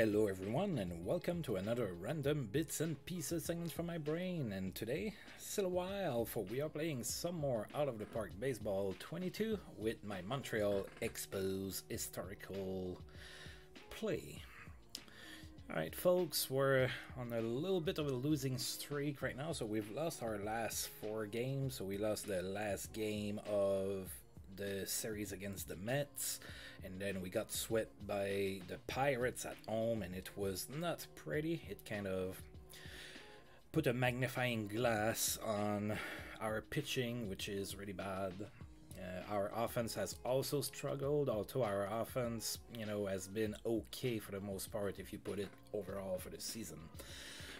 Hello everyone and welcome to another random bits and pieces segment from my brain, and today, still a while, for we are playing some more Out of the Park Baseball 22 with my Montreal Expos historical play. Alright folks, we're on a little bit of a losing streak right now, so we've lost our last four games. So we lost the last game of the series against the Mets, and then we got swept by the Pirates at home, and it was not pretty. It kind of put a magnifying glass on our pitching, which is really bad. Our offense has also struggled, although our offense, you know, has been okay for the most part if you put it overall for the season.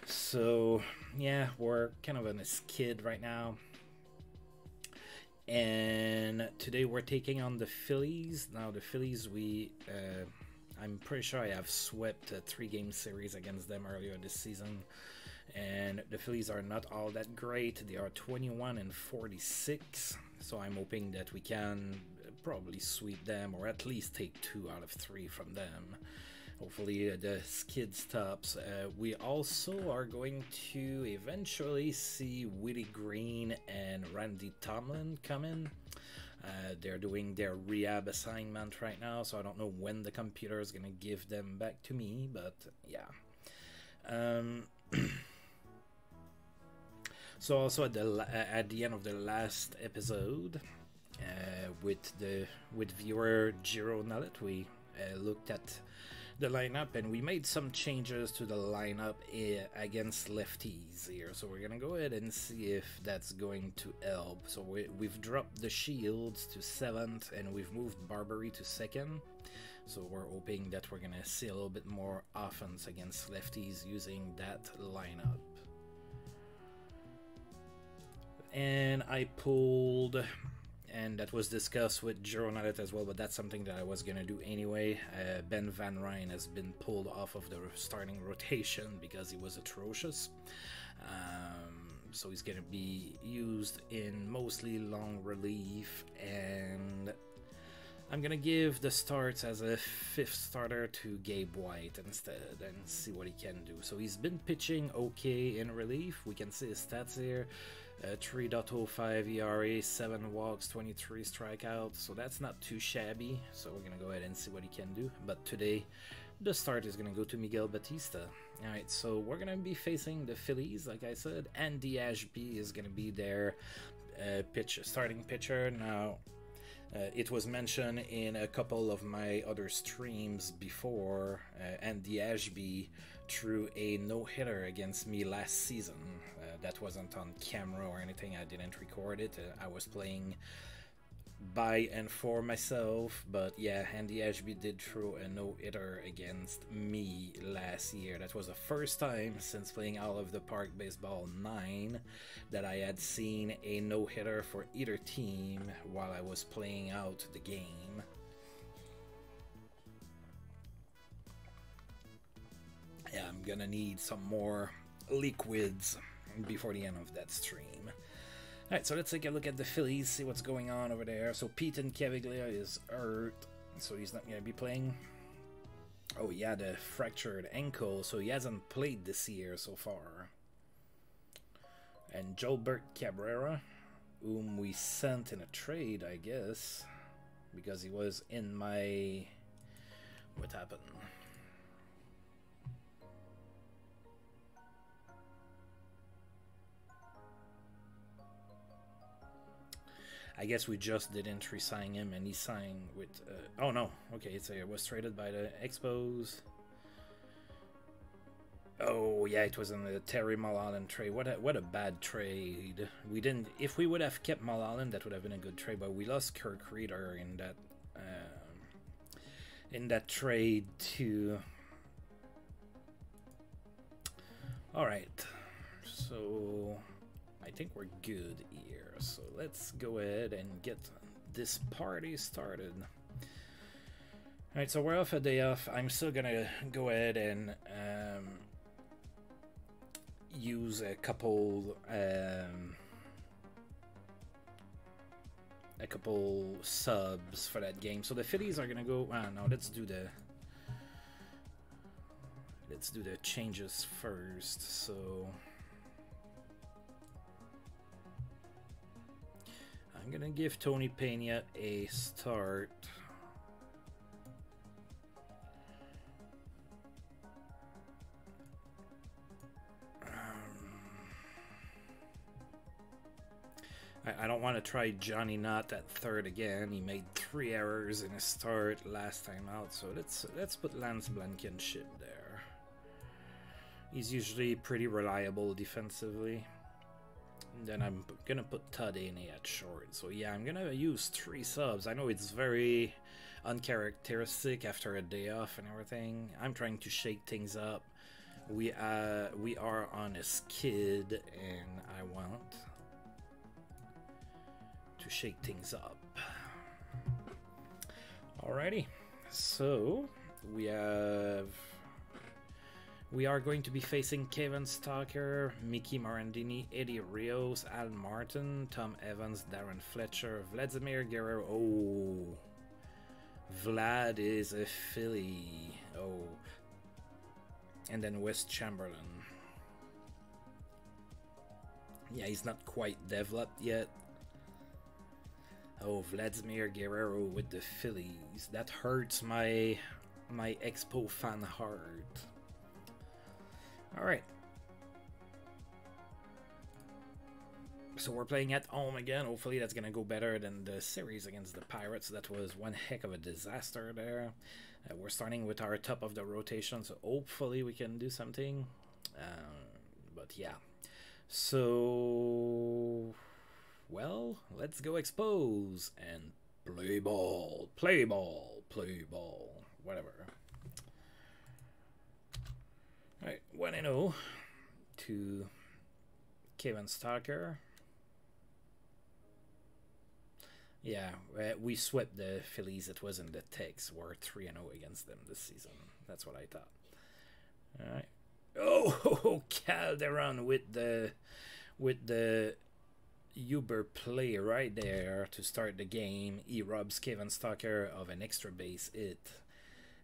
So yeah, we're kind of in a skid right now. And today we're taking on the Phillies. Now the Phillies, I'm pretty sure I have swept a three-game series against them earlier this season. And the Phillies are not all that great. They are 21-46. So I'm hoping that we can probably sweep them, or at least take 2 out of 3 from them. Hopefully the skid stops. We also are going to eventually see Willie Green and Randy Tomlin come in. They're doing their rehab assignment right now, so I don't know when the computer is going to give them back to me, but yeah. So also at the end of the last episode, with viewer Giro Nallet, we looked at the lineup, and we made some changes to the lineup against lefties here, so we're gonna go ahead and see if that's going to help. So we've dropped DeShields to 7th, and we've moved Barberie to 2nd, so we're hoping that we're gonna see a little bit more offense against lefties using that lineup. And I pulled, and that was discussed with Giro Nallet as well, but that's something that I was going to do anyway. Ben Van Ryn has been pulled off of the starting rotation because he was atrocious. So he's going to be used in mostly long relief, and I'm going to give the starts as a 5th starter to Gabe White instead and see what he can do. So he's been pitching okay in relief. We can see his stats here. 3.05 ERA, 7 walks, 23 strikeouts, so that's not too shabby. So we're gonna go ahead and see what he can do, but today the start is gonna go to Miguel Batista. Alright, so we're gonna be facing the Phillies, like I said. Andy Ashby is gonna be their starting pitcher. Now it was mentioned in a couple of my other streams before, Andy Ashby threw a no-hitter against me last season. That wasn't on camera or anything, I didn't record it. I was playing by and for myself, but yeah, Andy Ashby did throw a no-hitter against me last year. That was the first time since playing Out of the Park Baseball 9 that I had seen a no-hitter for either team while I was playing out the game. Yeah, I'm gonna need some more liquids before the end of that stream. Alright, so let's take a look at the Phillies, see what's going on over there. So Pete Incaviglia is hurt, so he's not going to be playing. Oh yeah, the fractured ankle, so he hasn't played this year so far. And Jolbert Cabrera, whom we sent in a trade, I guess, because he was in my... What happened? I guess we just didn't re-sign him, and he signed with... oh no, okay, so it was traded by the Expos. Oh yeah, it was in the Terry Mulholland trade. What a bad trade. We didn't... If we would have kept Mulholland, that would have been a good trade, but we lost Kirk Reeder in that trade too. Alright, so... I think we're good here, so let's go ahead and get this party started. Alright, so we're off a day off. I'm still gonna go ahead and use a couple subs for that game. So the Phillies are gonna go... Ah, no, let's do the... let's do the changes first. So I'm gonna give Tony Pena a start. I don't want to try Johnny Knott at third again. He made 3 errors in his start last time out, so let's put Lance Blankenship there. He's usually pretty reliable defensively. And then I'm gonna put Todd Haney at short. So yeah, I'm gonna use 3 subs. I know it's very uncharacteristic after a day off and everything. I'm trying to shake things up. We are on a skid, and I want to shake things up. Alrighty, so we are going to be facing Kevin Stocker, Mickey Morandini, Eddie Ríos, Al Martin, Tom Evans, Darren Fletcher, Vladimir Guerrero. Oh, Vlad is a Philly. Oh, and then Wes Chamberlain. Yeah, he's not quite developed yet. Oh, Vladimir Guerrero with the Phillies. That hurts my Expo fan heart. Alright. So we're playing at home again. Hopefully that's going to go better than the series against the Pirates. That was one heck of a disaster there. We're starting with our top of the rotation, so hopefully we can do something. But yeah. So... well, let's go Expos and play ball, play ball, play ball, whatever. All right, 1-0 to Kevin Stocker. Yeah, we swept the Phillies. It wasn't the Tex. We're 3-0 against them this season. That's what I thought. All right. Oh, Calderon with the Uber play right there to start the game. He robs Kevin Stocker of an extra base hit,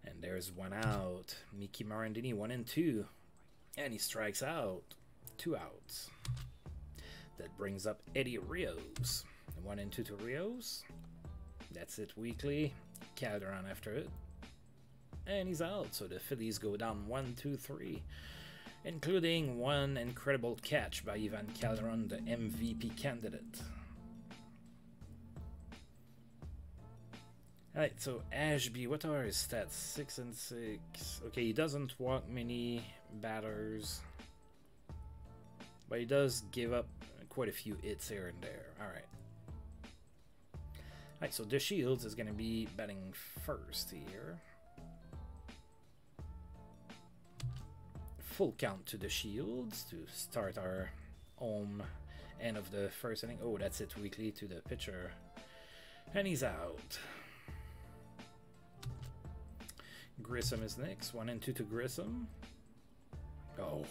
and there's 1 out. Mickey Morandini 1 and 2, and he strikes out. 2 outs. That brings up Eddie Ríos. 1 and 2 to Ríos. That's it weekly. Calderon after it, and he's out. So the Phillies go down 1, 2, 3. Including 1 incredible catch by Ivan Calderon, the MVP candidate. Alright, so Ashby, what are his stats? 6 and 6. Okay, he doesn't walk many batters, but he does give up quite a few hits here and there. Alright. Alright, so DeShields is going to be batting first here. Full count to DeShields to start our home end of the first inning. Oh, that's it weekly to the pitcher, and he's out. Grissom is next. 1 and 2 to Grissom. Oh,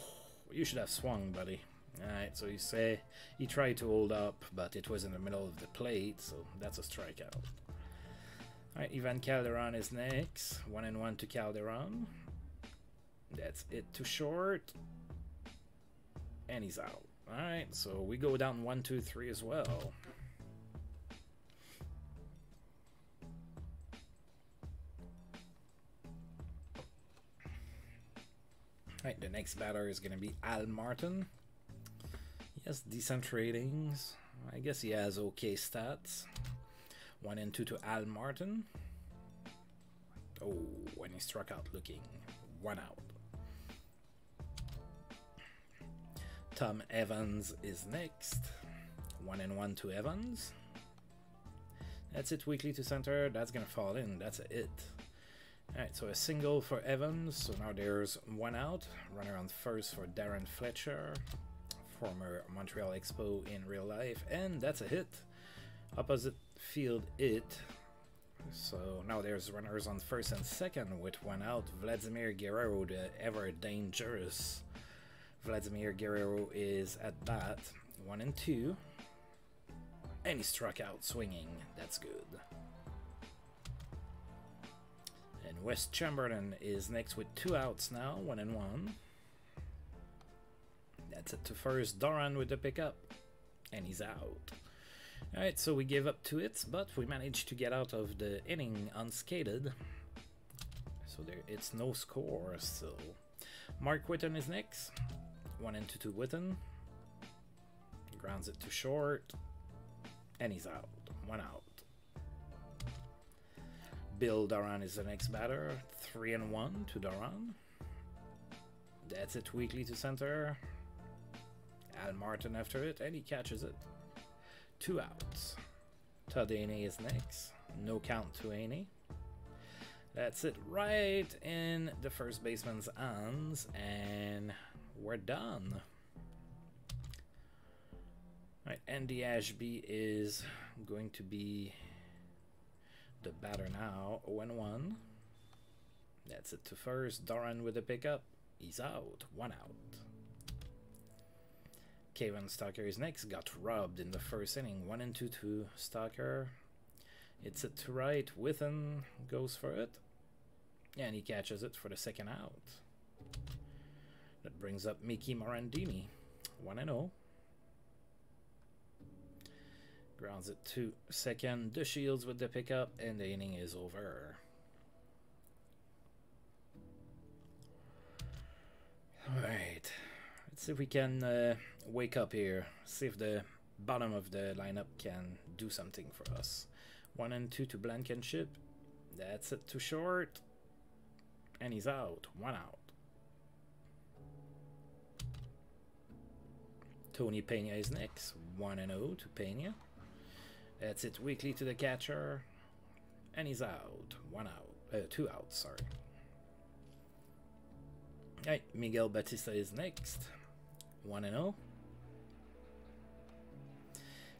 you should have swung, buddy. All right, so you say he tried to hold up, but it was in the middle of the plate, so that's a strikeout. All right, Ivan Calderon is next. 1 and 1 to Calderon. That's it to short, and he's out. All right, so we go down 1, 2, 3 as well. All right, the next batter is going to be Al Martin. He has decent ratings. I guess he has okay stats. 1 and 2 to Al Martin. Oh, when he struck out looking. 1 out. Tom Evans is next. 1 and 1 to Evans. That's it weekly to center. That's gonna fall in. That's it. Alright, so a single for Evans. So now there's 1 out. Runner on first for Darren Fletcher, former Montreal Expo in real life, and that's a hit. Opposite field hit. So now there's runners on first and second with 1 out. Vladimir Guerrero, the ever dangerous Vladimir Guerrero, is at bat. 1 and 2, and he struck out swinging. That's good. And Wes Chamberlain is next with 2 outs now, 1-1. That's it to first. Doran with the pickup, and he's out. Alright, so we gave up 2 hits, but we managed to get out of the inning unscathed. So there, it's no score still. Mark Whiten is next. 1-2 Whiten. Grounds it to short, and he's out. 1 out. Bill Doran is the next batter. 3-1 to Doran. That's it, Weekly to center. Al Martin after it, and he catches it. 2 outs. Todd Haney is next. No count to Haney. That's it, right in the first baseman's hands, and we're done. All right, Andy Ashby is going to be the batter now. 0-1. That's it to first. Doran with the pickup. He's out. 1 out. Kevin Stocker is next. Got robbed in the first inning. 1-2 to Stocker. It's it to right. Whitten goes for it, and he catches it for the second out. That brings up Mickey Morandini. 1-0. Grounds it to second. DeShields with the pickup, and the inning is over. Alright. Let's see if we can wake up here. See if the bottom of the lineup can do something for us. 1-2 to Blankenship. That's it to short, and he's out. 1 out. Tony Pena is next. 1-0 to Pena. That's it, Weekly to the catcher, and he's out. 2 outs, sorry. Alright, Miguel Batista is next. 1-0.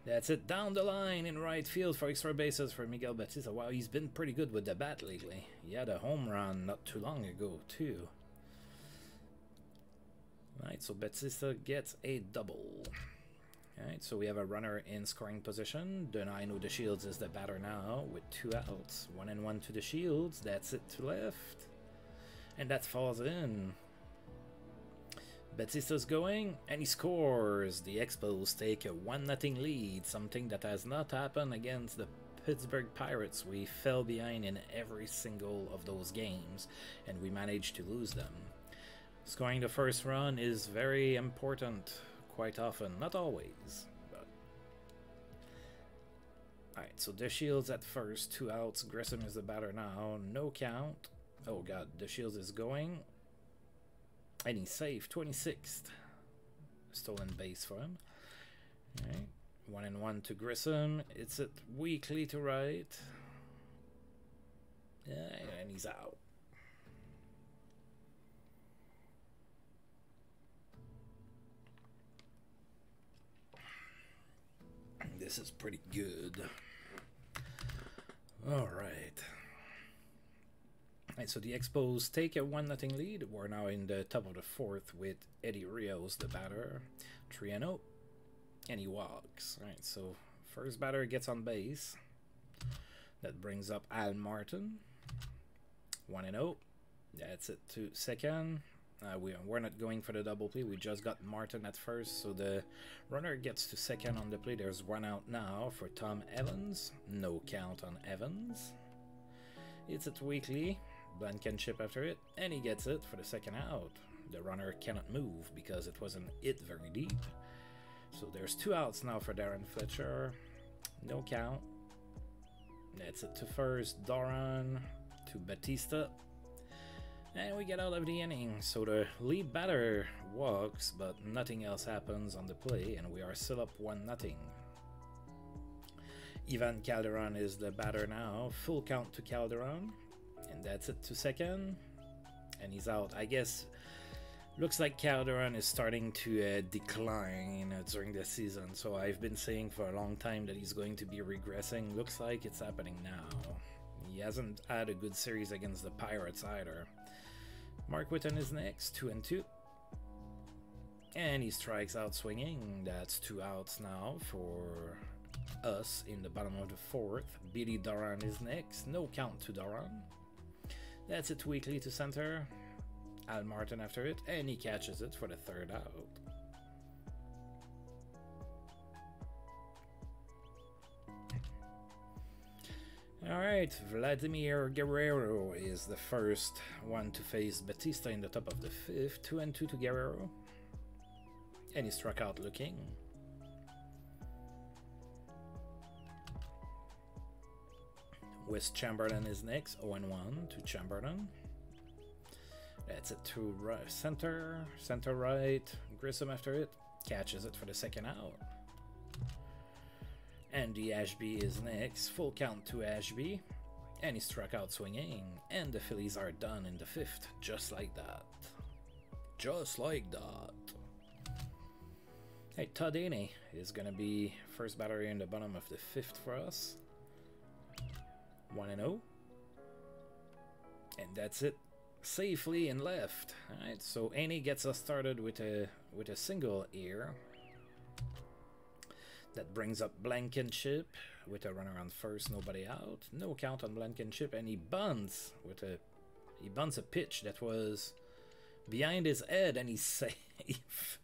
That's it, down the line in right field for extra bases for Miguel Batista. Wow, he's been pretty good with the bat lately. He had a home run not too long ago, too. Alright, so Batista gets a double. Alright, so we have a runner in scoring position. Denaino DeShields is the batter now with 2 outs. 1-1 to DeShields. That's it to left. And that falls in. Batista's going, and he scores. The Expos take a 1-0 lead, something that has not happened against the Pittsburgh Pirates. We fell behind in every single of those games, and we managed to lose them. Scoring the first run is very important quite often. Not always, but... Alright, so DeShields at first, 2 outs. Grissom is the batter now. No count. Oh god, DeShields is going. And he's safe, 26th. Stolen base for him. Alright, 1-1 to Grissom. It's at Weekly to right. Yeah, and he's out. This is pretty good. Alright. Alright, so the Expos take a 1-0 lead. We're now in the top of the fourth with Eddie Ríos, the batter. 3-0. And he walks. Alright, so first batter gets on base. That brings up Al Martin. 1-0. That's it to second. We're not going for the double play. We just got Martin at first, so the runner gets to second on the play. There's 1 out now for Tom Evans. No count on Evans. It's at Weekly. Blankenship after it, and he gets it for the second out. The runner cannot move because it wasn't hit very deep. So there's 2 outs now for Darren Fletcher. No count. That's it to first. Doran to Batista, and we get out of the inning. So the lead batter walks, but nothing else happens on the play, and we are still up 1-0. Ivan Calderon is the batter now. Full count to Calderon. And that's it to second, and he's out. I guess looks like Calderon is starting to decline during the season, so I've been saying for a long time that he's going to be regressing. Looks like it's happening now. He hasn't had a good series against the Pirates either. Mark Whiten is next, 2-2, and he strikes out swinging. That's 2 outs now for us in the bottom of the fourth. Billy Doran is next. No count to Doran. That's it weakly to center. Al Martin after it, and he catches it for the third out. Alright, Vladimir Guerrero is the first one to face Batista in the top of the fifth. 2-2 to Guerrero. And he struck out looking. Wes Chamberlain is next, 0-1 to Chamberlain. That's it to right, center right. Grissom after it, catches it for the second out. Andy Ashby is next, full count to Ashby, and he struck out swinging, and the Phillies are done in the fifth, just like that. Just like that. Hey, Todd Haney is gonna be first batter in the bottom of the fifth for us. 1-0. And that's it, safely in left. All right, so Haney gets us started with a single here. That brings up Blankenship with a runner on first, nobody out. No count on Blankenship, and he bunts a pitch that was behind his head, and he's safe.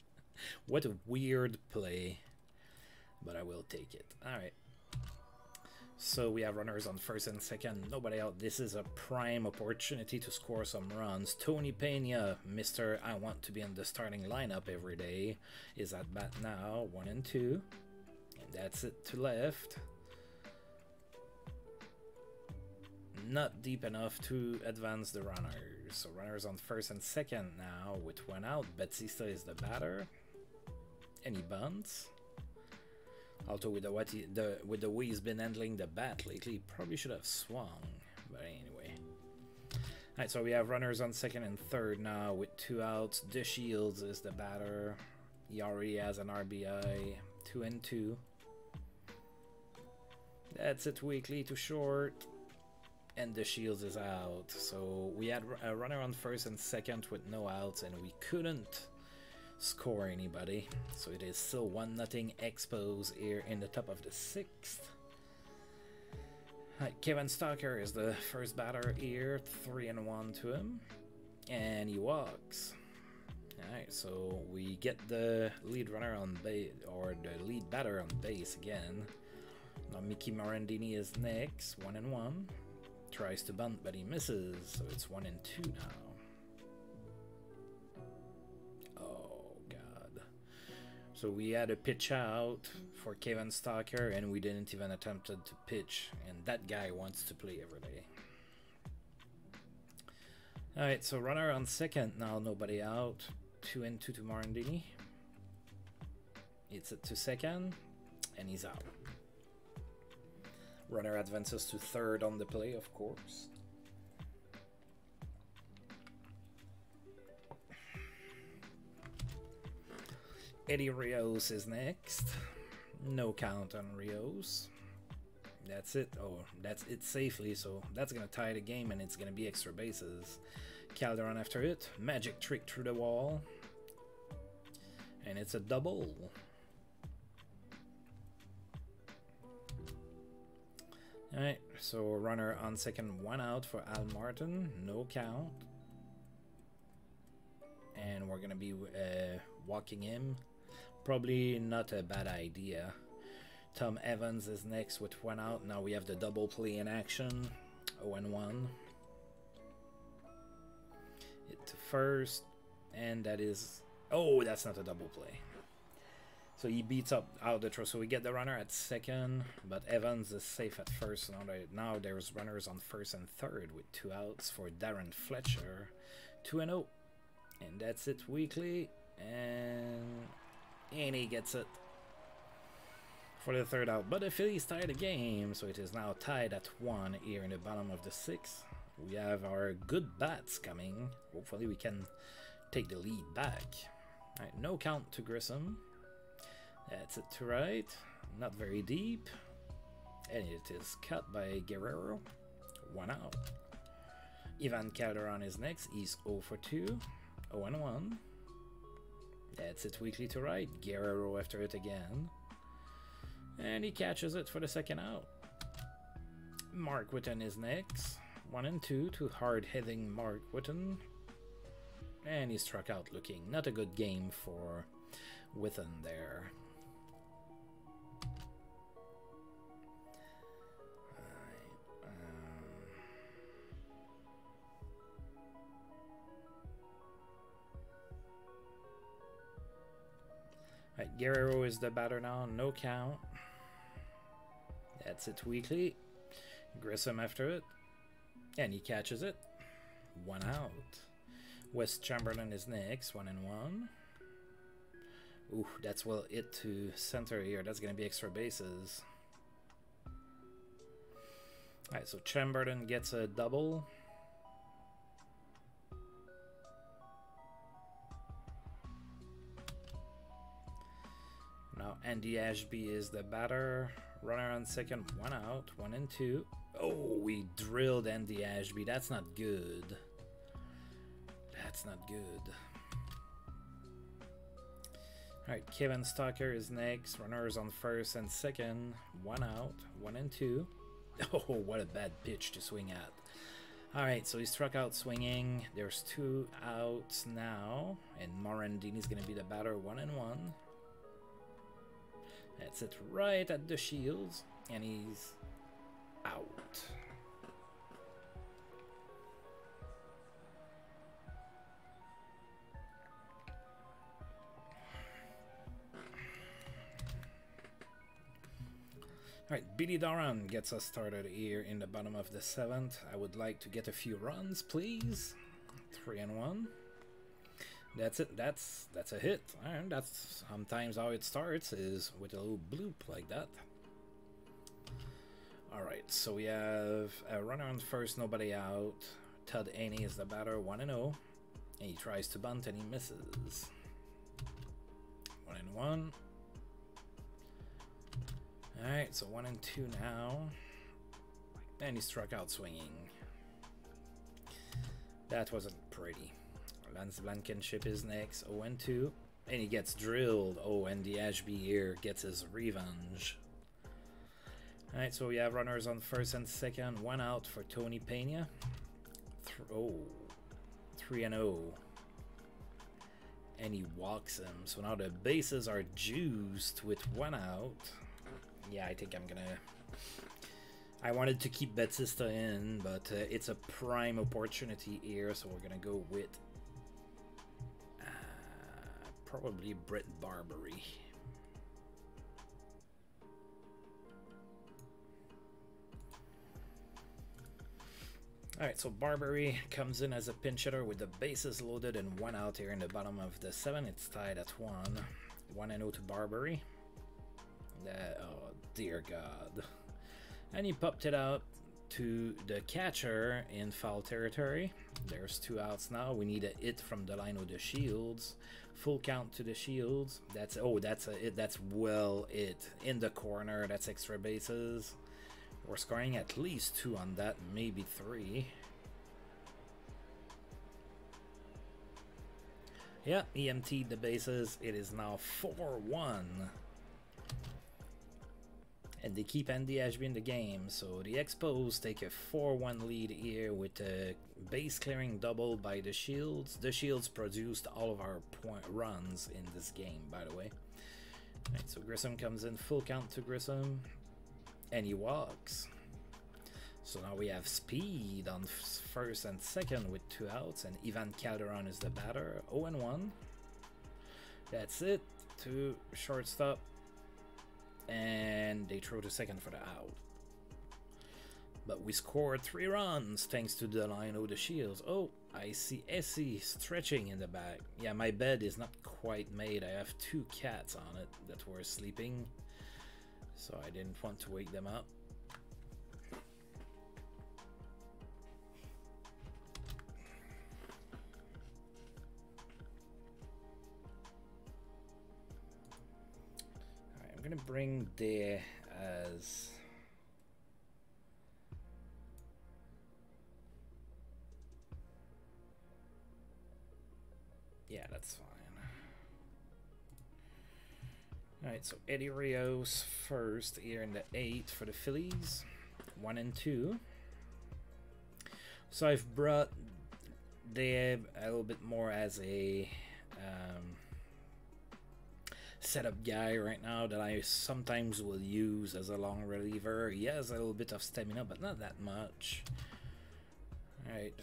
What a weird play, but I will take it. All right. So we have runners on first and second, nobody out. This is a prime opportunity to score some runs. Tony Pena, Mr. I want to be in the starting lineup every day, is at bat now, 1-2. And that's it to left. Not deep enough to advance the runners. So runners on first and second now with one out. Batista is the batter. And he bunts. Although with the way he's been handling the bat lately, he probably should have swung. But anyway. Alright, so we have runners on second and third now with two outs. DeShields is the batter. He already has an RBI. 2-2. That's it weakly to short. And DeShields is out. So we had a runner on first and second with no outs, and we couldn't score anybody. So it is still 1-0 Expos here in the top of the sixth. Kevin Stocker is the first batter here. 3-1 to him. And he walks. Alright, so we get the lead runner on base, or the lead batter on base again. Now Mickey Morandini is next, 1-1. Tries to bunt, but he misses, so it's 1-2 now. Oh, God. So we had a pitch out for Kevin Stocker, and we didn't even attempt to pitch, and that guy wants to play every day. Alright, so runner on second now, nobody out. 2-2 to Morandini. It's at 2 second, and he's out. Runner advances to third on the play, of course. Eddie Ríos is next. No count on Ríos. That's it. Oh, that's it safely, so that's gonna tie the game, and it's gonna be extra bases. Calderon after it, magic trick through the wall, and it's a double. All right, so runner on second, one out for Al Martin, no count, and we're gonna be walking him. Probably not a bad idea. Tom Evans is next with one out. Now we have the double play in action. 0-1. Hit to first, and that is... Oh, that's not a double play. So he beats up out the throw. So we get the runner at second, but Evans is safe at first. Now there's runners on first and third with two outs for Darren Fletcher. 2-0. And that's it weekly. And he gets it for the third out, but the Phillies tie the game, so it is now tied at 1 here in the bottom of the 6th. We have our good bats coming. Hopefully we can take the lead back. All right, no count to Grissom. That's it to right, not very deep, and it is cut by Guerrero. 1 out. Ivan Calderon is next. He's 0-2, 0-1. That's it weakly to right. Guerrero after it again. And he catches it for the second out. Mark Whiten is next. 1-2 to hard-hitting Mark Whiten. And he struck out looking. Not a good game for Whiten there. Right, Guerrero is the batter now, no count. That's it weekly. Grissom after it. And he catches it. One out. Wes Chamberlain is next, 1-1. Ooh, that's well hit to center here. That's going to be extra bases. Alright, so Chamberlain gets a double. Now Andy Ashby is the batter. Runner on second, 1 out, 1-2. Oh, we drilled Andy Ashby. That's not good. That's not good. Alright, Kevin Stocker is next. Runners on first and second. 1 out, 1-2. Oh, what a bad pitch to swing at. Alright, so he struck out swinging. There's 2 outs now. And Morandini's going to be the batter, 1-1. That's it right at DeShields, and he's out. Alright, Billy Doran gets us started here in the bottom of the 7th. I would like to get a few runs, please. 3-1. That's it. That's a hit. And that's sometimes how it starts, is with a little bloop like that. All right. So we have a runner on first, nobody out. Todd Haney is the batter, 1-0, and he tries to bunt and he misses. 1-1. All right. So 1-2 now, and he struck out swinging. That wasn't pretty. Lance Blankenship is next, 0-2, and he gets drilled. Oh, and the Ashby here gets his revenge. Alright, so we have runners on first and second, 1 out for Tony Pena. 3-0. And he walks him, so now the bases are juiced with 1 out. Yeah, I think I'm gonna... I wanted to keep Batista in, but it's a prime opportunity here, so we're gonna go with... probably Brett Barberie. Alright, so Barberie comes in as a pinch hitter with the bases loaded and 1 out here in the bottom of the 7th. It's tied at 1. 1-0 to Barberie. Oh, dear God. And he popped it out to the catcher in foul territory. There's 2 outs now. We need a hit from the line of DeShields. Full count to DeShields. That's, oh, that's a hit. That's well hit in the corner. That's extra bases. We're scoring at least 2 on that, maybe 3. Yeah, EMT'd the bases. It is now 4-1. And they keep Andy Ashby in the game, so the Expos take a 4-1 lead here with a base-clearing double by DeShields. DeShields produced all of our point runs in this game, by the way. All right, so Grissom comes in, full count to Grissom, and he walks. So now we have speed on first and second with 2 outs, and Ivan Calderon is the batter, 0-1. That's it, to shortstop. And they throw to second for the out. But we scored 3 runs thanks to the line of DeShields. Oh, I see Essie stretching in the back. Yeah, my bed is not quite made. I have 2 cats on it that were sleeping, so I didn't want to wake them up. I'm gonna bring there as that's fine. All right, so Eddie Ríos first here in the 8th for the Phillies, 1-2. So I've brought Dave a little bit more as a setup guy right now that I sometimes will use as a long reliever. He has a little bit of stamina, but not that much. Alright,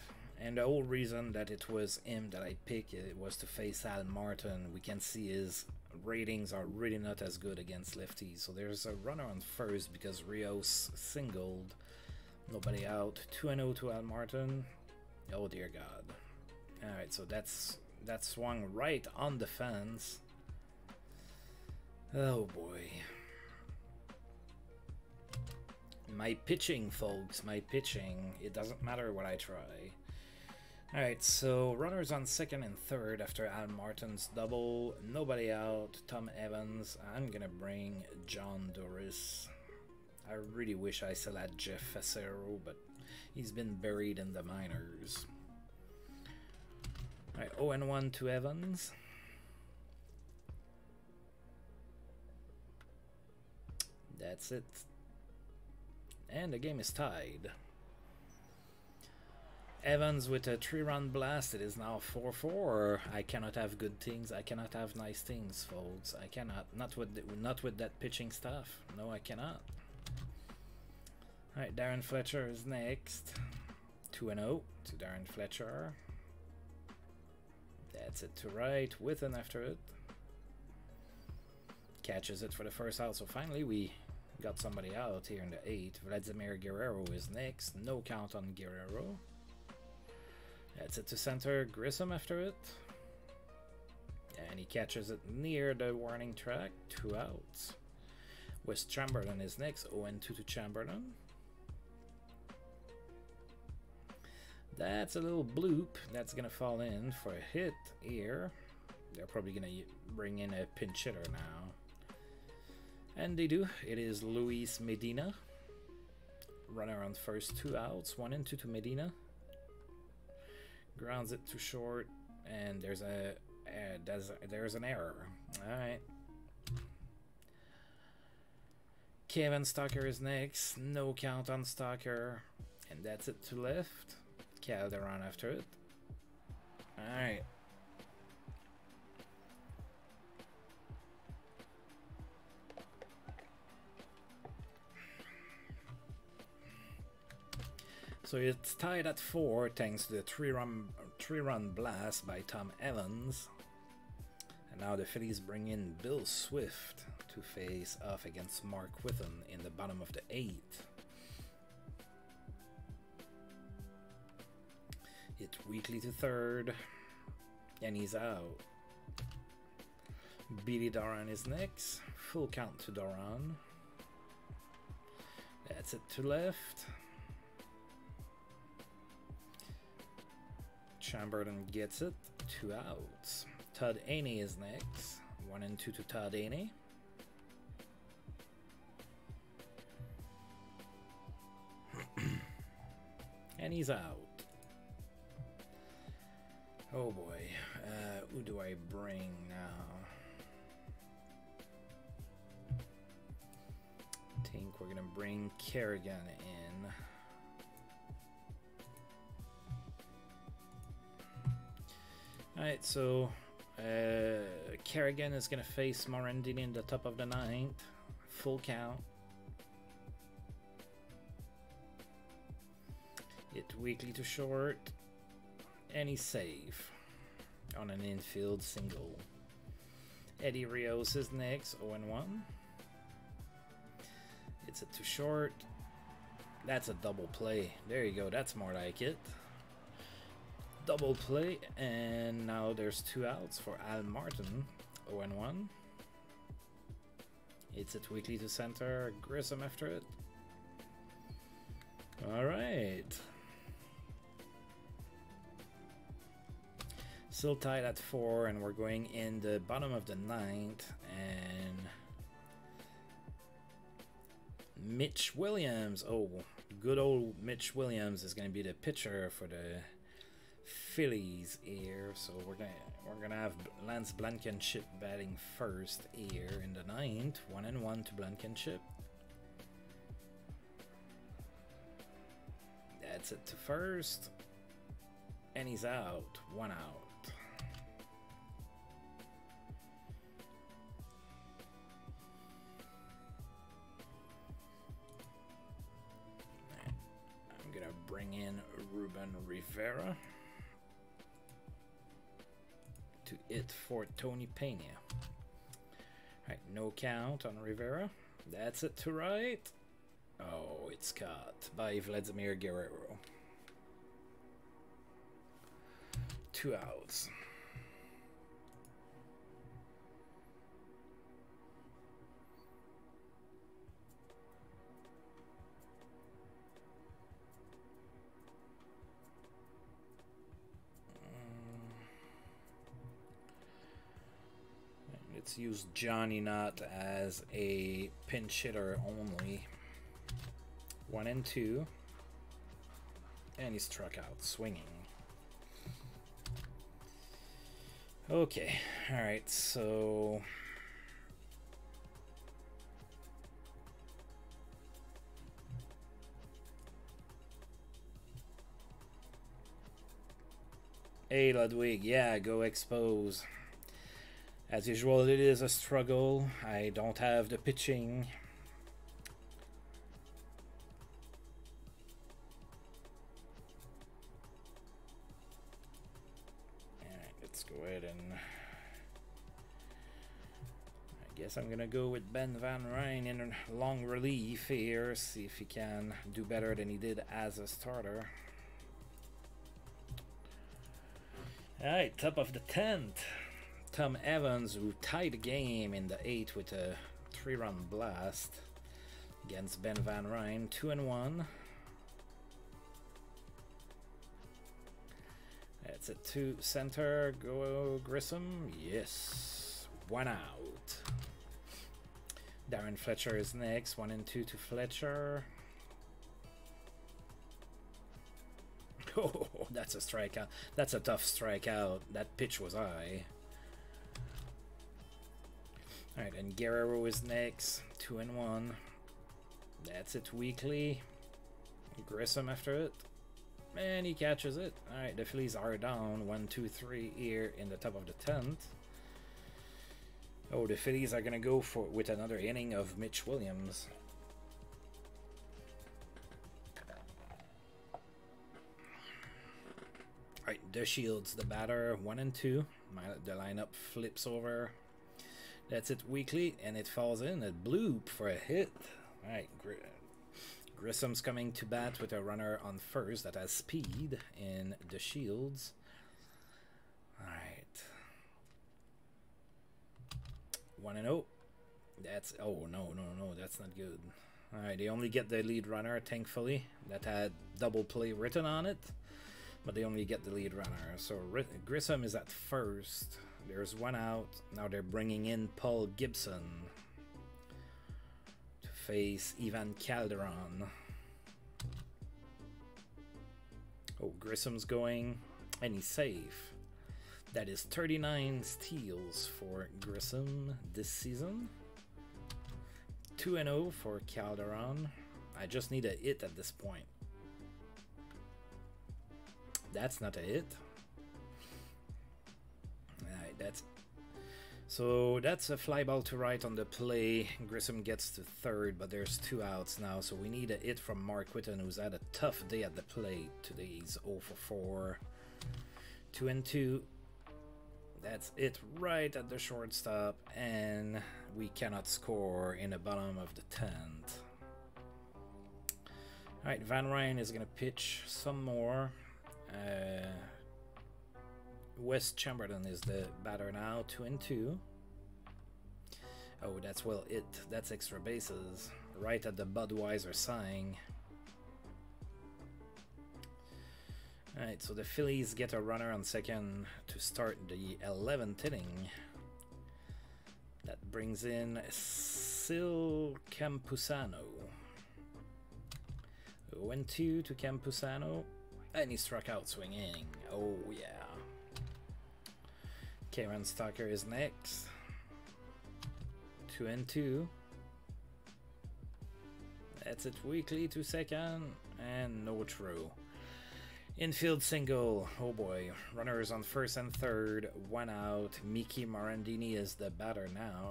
and the whole reason that it was him that I picked, it was to face Al Martin. We can see his ratings are really not as good against lefties. So there's a runner on first because Ríos singled. Nobody out. 2-0 to Al Martin. Oh dear God. Alright, so that swung right on the fence. Oh boy. My pitching, folks, my pitching. It doesn't matter what I try. Alright, so runners on second and third after Al Martin's double. Nobody out. Tom Evans. I'm gonna bring John Doris. I really wish I still had Jeff Facero, but he's been buried in the minors. Alright, 0-1 to Evans. That's it. And the game is tied. Evans with a 3-run blast. It is now 4-4. I cannot have good things. I cannot have nice things, folks. I cannot. Not with that pitching staff. No, I cannot. Alright, Darren Fletcher is next. 2-0 to Darren Fletcher. That's it to right with an after it. Catches it for the first out. So finally we got somebody out here in the 8th. Vladimir Guerrero is next. No count on Guerrero. That's it to center. Grissom after it. And he catches it near the warning track. 2 outs. Wes Chamberlain is next. 0-2 to Chamberlain. That's a little bloop. That's going to fall in for a hit here. They're probably going to bring in a pinch hitter now. And they do. It is Luis Medina. Runner on first, 2 outs. 1-2 to Medina. Grounds it to short, and there's a there's an error. All right. Kevin Stocker is next. No count on Stocker, and that's it to left. Calderon after it. All right. So it's tied at 4 thanks to the 3-run blast by Tom Evans. And now the Phillies bring in Bill Swift to face off against Mark Whiten in the bottom of the 8th. It's Wheatley to 3rd. And he's out. Billy Doran is next. Full count to Doran. That's it to left. Chamberlain gets it. 2 outs. Todd Haney is next. 1-2 to Todd Haney. And he's out. Oh boy. Who do I bring now? I think we're going to bring Kerrigan in. Alright, so Kerrigan is going to face Morandini in the top of the 9th. Full count. It Wheatley to short. And he's safe on an infield single. Eddie Ríos is next. 0-1. It's a to short. That's a double play. There you go. That's more like it. Double play, and now there's 2 outs for Al Martin. 0-1. It's at Wheatley to center. Grissom after it. All right. Still tied at 4, and we're going in the bottom of the 9th. And Mitch Williams. Oh, good old Mitch Williams is going to be the pitcher for the Phillies here, so we're gonna have Lance Blankenship batting first here in the 9th. 1-1 to Blankenship. That's it to first. And he's out. One out. I'm going to bring in Ruben Rivera to it for Tony Pena. Alright, no count on Rivera. That's it to right. Oh, it's caught by Vladimir Guerrero. Two outs. Let's use Johnny Knott as a pinch hitter only. 1 and 2, and he struck out swinging. Okay, all right, so hey Ludwig, yeah, go Expos. As usual, it is a struggle. I don't have the pitching. I'm gonna go with Ben Van Ryn in long relief here, see if he can do better than he did as a starter. Alright, top of the 10th, Tom Evans, who tied the game in the 8th with a 3-run blast against Ben Van Ryn. 2 and 1. That's it to center. Go Grissom. Yes, 1 out. Darren Fletcher is next. 1 and 2 to Fletcher. Oh, that's a strikeout. That's a tough strikeout. That pitch was high. All right, and Guerrero is next. 2 and 1. That's it weekly. Grissom after it. And he catches it. All right, the Phillies are down 1, 2, 3 here in the top of the 10th. Oh, the Phillies are gonna go for with another inning of Mitch Williams. Alright, DeShields, the batter, 1 and 2. The lineup flips over. That's it weekly, and it falls in at bloop for a hit. Alright, Grissom's coming to bat with a runner on first that has speed in DeShields. Alright. 1 and 0. That's no, that's not good. All right, they only get the lead runner, thankfully. That had double play written on it, but they only get the lead runner. So Grissom is at first. There's 1 out. Now they're bringing in Paul Gibson to face Ivan Calderon. Oh, Grissom's going, and he's safe. That is 39 steals for Grissom this season. 2 and 0 for Calderon. I just need a hit at this point. That's not a hit. Alright, that's so that's a fly ball to right on the play. Grissom gets to third, but there's 2 outs now, so we need a hit from Mark Whiten, who's had a tough day at the plate. Today's 0 for 4. 2 and 2. That's it right at the shortstop, and we cannot score in the bottom of the 10th. Alright, Van Ryn is going to pitch some more. Wes Chamberlain is the batter now, 2 and 2. Oh, that's well it. That's extra bases. Right at the Budweiser sign. Alright, so the Phillies get a runner on second to start the 11th inning. That brings in Sil Campusano. 0 and 2 to Campusano, and he struck out swinging. Oh, yeah. Kevin Stocker is next. 2 and 2. That's it weekly to second, and no throw. Infield single. Oh boy. Runners on first and third. One out. Mickey Morandini is the batter now.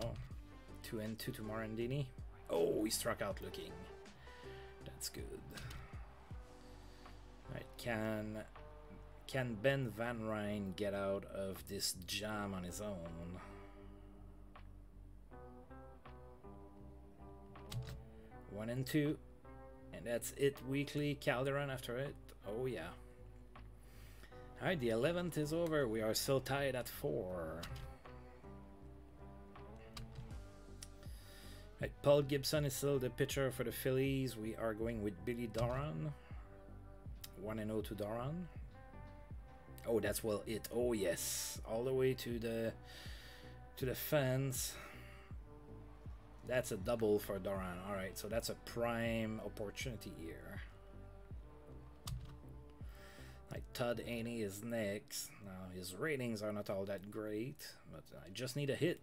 2-2 to Morandini. Oh, he struck out looking. That's good. Alright, can Ben Van Ryn get out of this jam on his own? One and two. And that's it, weekly. Calderon after it. Oh yeah. Alright, the 11th is over. We are still tied at 4. Right, Paul Gibson is still the pitcher for the Phillies. We are going with Billy Doran. 1-0 to Doran. Oh, that's well it. Oh yes, all the way to the fence. That's a double for Doran. All right, so that's a prime opportunity here. Like Todd Haney is next. Now his ratings are not all that great, but I just need a hit.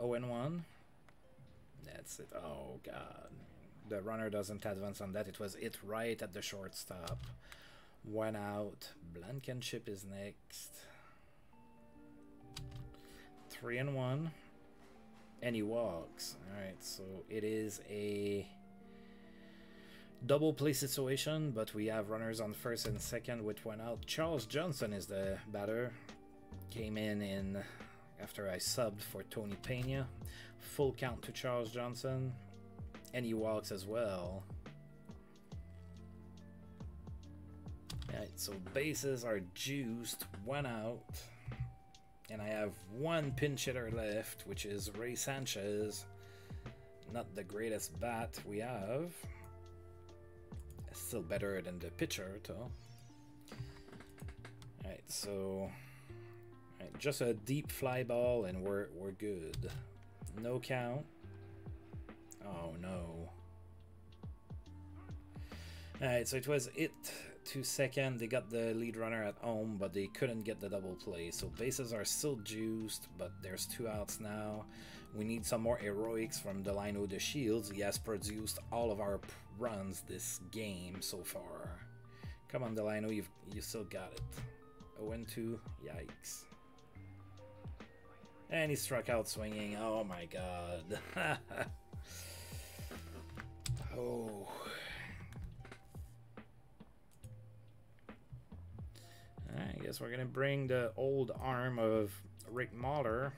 0-1. That's it. Oh god, the runner doesn't advance on that. It was it right at the shortstop. 1 out. Blankenship is next. 3-1, and he walks. All right, so it is a double play situation, but we have runners on first and second with 1 out. Charles Johnson is the batter. Came in after I subbed for Tony Pena. Full count to Charles Johnson, and he walks as well. Alright, so bases are juiced, 1 out, and I have 1 pinch hitter left, which is Ray Sanchez. Not the greatest bat we have. Still better than the pitcher, though. Alright, so just a deep fly ball, and we're good. No count. Oh no. Alright, so it was it to second. They got the lead runner at home, but they couldn't get the double play. So bases are still juiced, but there's 2 outs now. We need some more heroics from Delino DeShields. He has produced all of our runs this game so far. Come on, Delino, you still got it. 0-2. Yikes. And he struck out swinging. Oh my god. Oh. I guess we're gonna bring the old arm of Rick Mahler.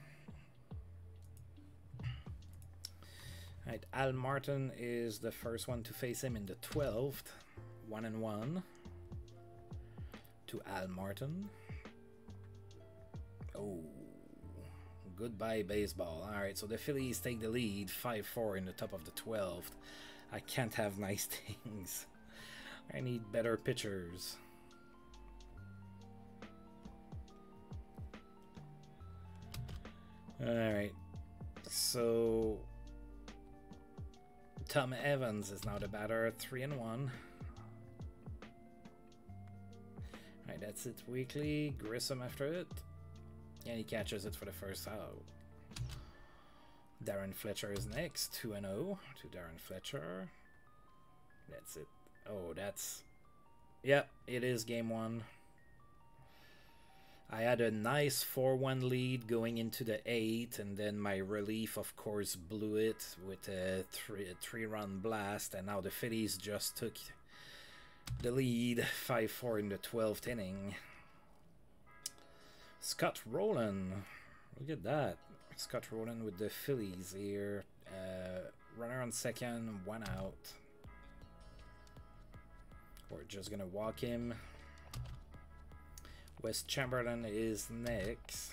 Alright, Al Martin is the first one to face him in the 12th. 1-1 to Al Martin. Oh. Goodbye baseball. Alright, so the Phillies take the lead 5-4 in the top of the 12th. I can't have nice things. I need better pitchers. Alright, so Tom Evans is now the batter. 3-1. Alright, that's it weekly. Grissom after it. And he catches it for the first out. Darren Fletcher is next. 2-0 to Darren Fletcher. That's it. Oh, that's... Yep, it is game one. I had a nice 4-1 lead going into the 8th, and then my relief, of course, blew it with a 3-run blast, and now the Phillies just took the lead 5-4 in the 12th inning. Scott Rowland, look at that. Scott Rowland with the Phillies here. Runner on second, 1 out. We're just gonna walk him. Wes Chamberlain is next.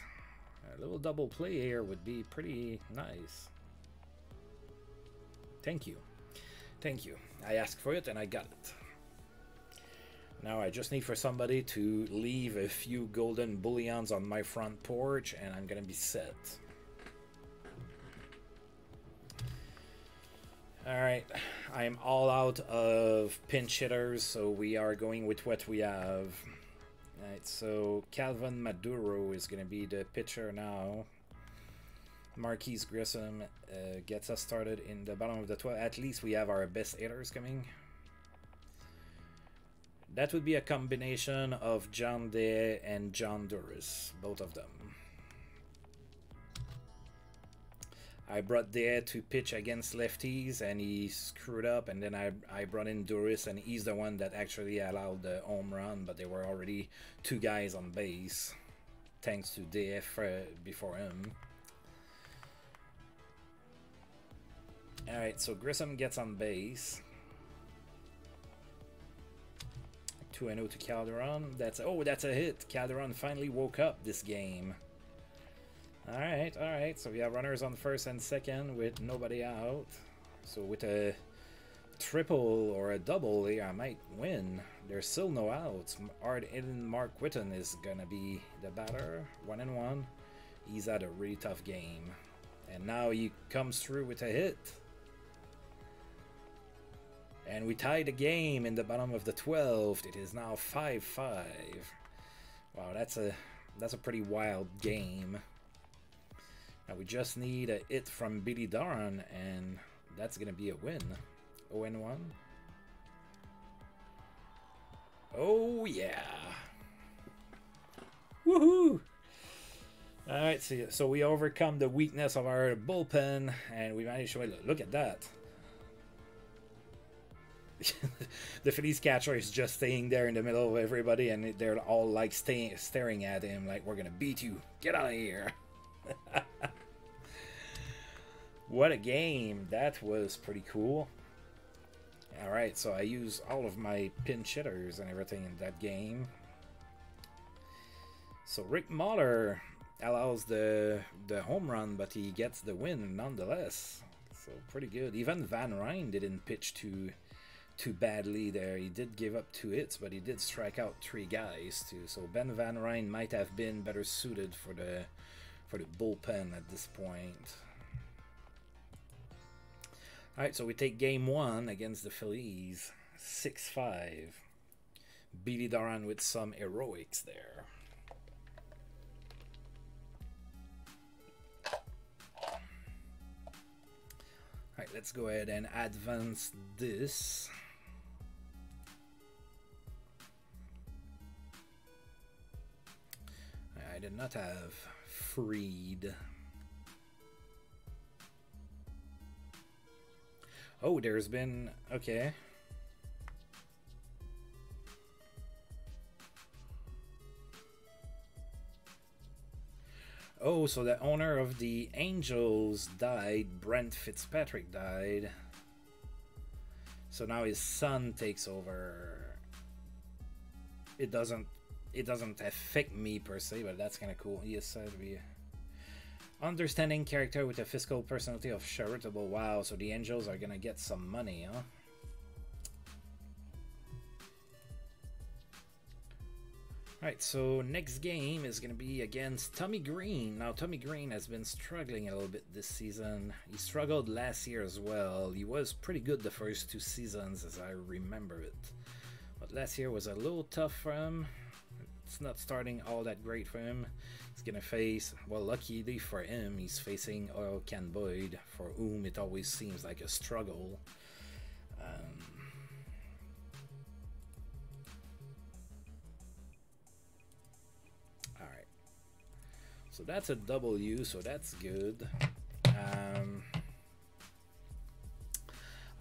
A little double play here would be pretty nice. Thank you. Thank you. I asked for it and I got it. Now I just need for somebody to leave a few golden bullions on my front porch and I'm gonna be set. Alright, I'm all out of pinch hitters, so we are going with what we have. Alright, so Calvin Maduro is gonna be the pitcher now. Marquise Grissom gets us started in the bottom of the 12th. At least we have our best hitters coming. That would be a combination of John Day and John Duris, both of them. I brought Day to pitch against lefties and he screwed up, and then I brought in Duris and he's the one that actually allowed the home run, but there were already two guys on base thanks to Day before him. Alright, so Grissom gets on base. 2-0 to Calderon. That's a hit. Calderon finally woke up this game. Alright, alright. So we have runners on first and second with nobody out. So with a triple or a double here, I might win. There's still no outs. Mark Whiten is gonna be the batter. 1-1. He's had a really tough game. And now he comes through with a hit. And we tie the game in the bottom of the 12th. It is now 5-5. Wow, that's a pretty wild game. Now we just need a hit from Billy Doran, and that's gonna be a win. 0-1. Oh yeah! Woohoo! All right, so we overcome the weakness of our bullpen, and we managed to look at that. The Phillies catcher is just staying there in the middle of everybody, and they're all like staring at him like, we're gonna beat you, get out of here. What a game. That was pretty cool. All right, so I used all of my pinch hitters and everything in that game. So Rick Muller allows the home run, but he gets the win nonetheless, so pretty good. Even Van Ryn didn't pitch too badly there. He did give up 2 hits, but he did strike out 3 guys too. So Ben Van Ryn might have been better suited for the bullpen at this point. All right, so we take game 1 against the Phillies, 6-5. Billy Doran with some heroics there. All right, let's go ahead and advance this. I did not have Freed. Oh, there's been... okay. Oh, so the owner of the Angels died. Brent Fitzpatrick died. So now his son takes over. It doesn't affect me per se, but that's kind of cool. Yes, that'd be understanding character with a fiscal personality of charitable. Wow, so the Angels are gonna get some money, huh? Alright, so next game is gonna be against Tommy Green. Now Tommy Green has been struggling a little bit this season. He struggled last year as well. He was pretty good the first 2 seasons as I remember it, but last year was a little tough for him. It's not starting all that great for him. He's gonna face, well, luckily for him, he's facing Oil Can Boyd, for whom it always seems like a struggle. All right, so that's a W, so that's good.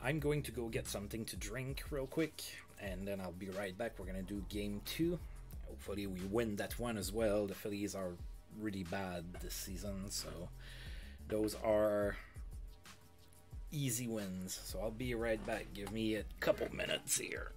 I'm going to go get something to drink real quick, and then I'll be right back. We're gonna do game 2. Hopefully we win that one as well. The Phillies are really bad this season, so those are easy wins. So I'll be right back. Give me a couple minutes here.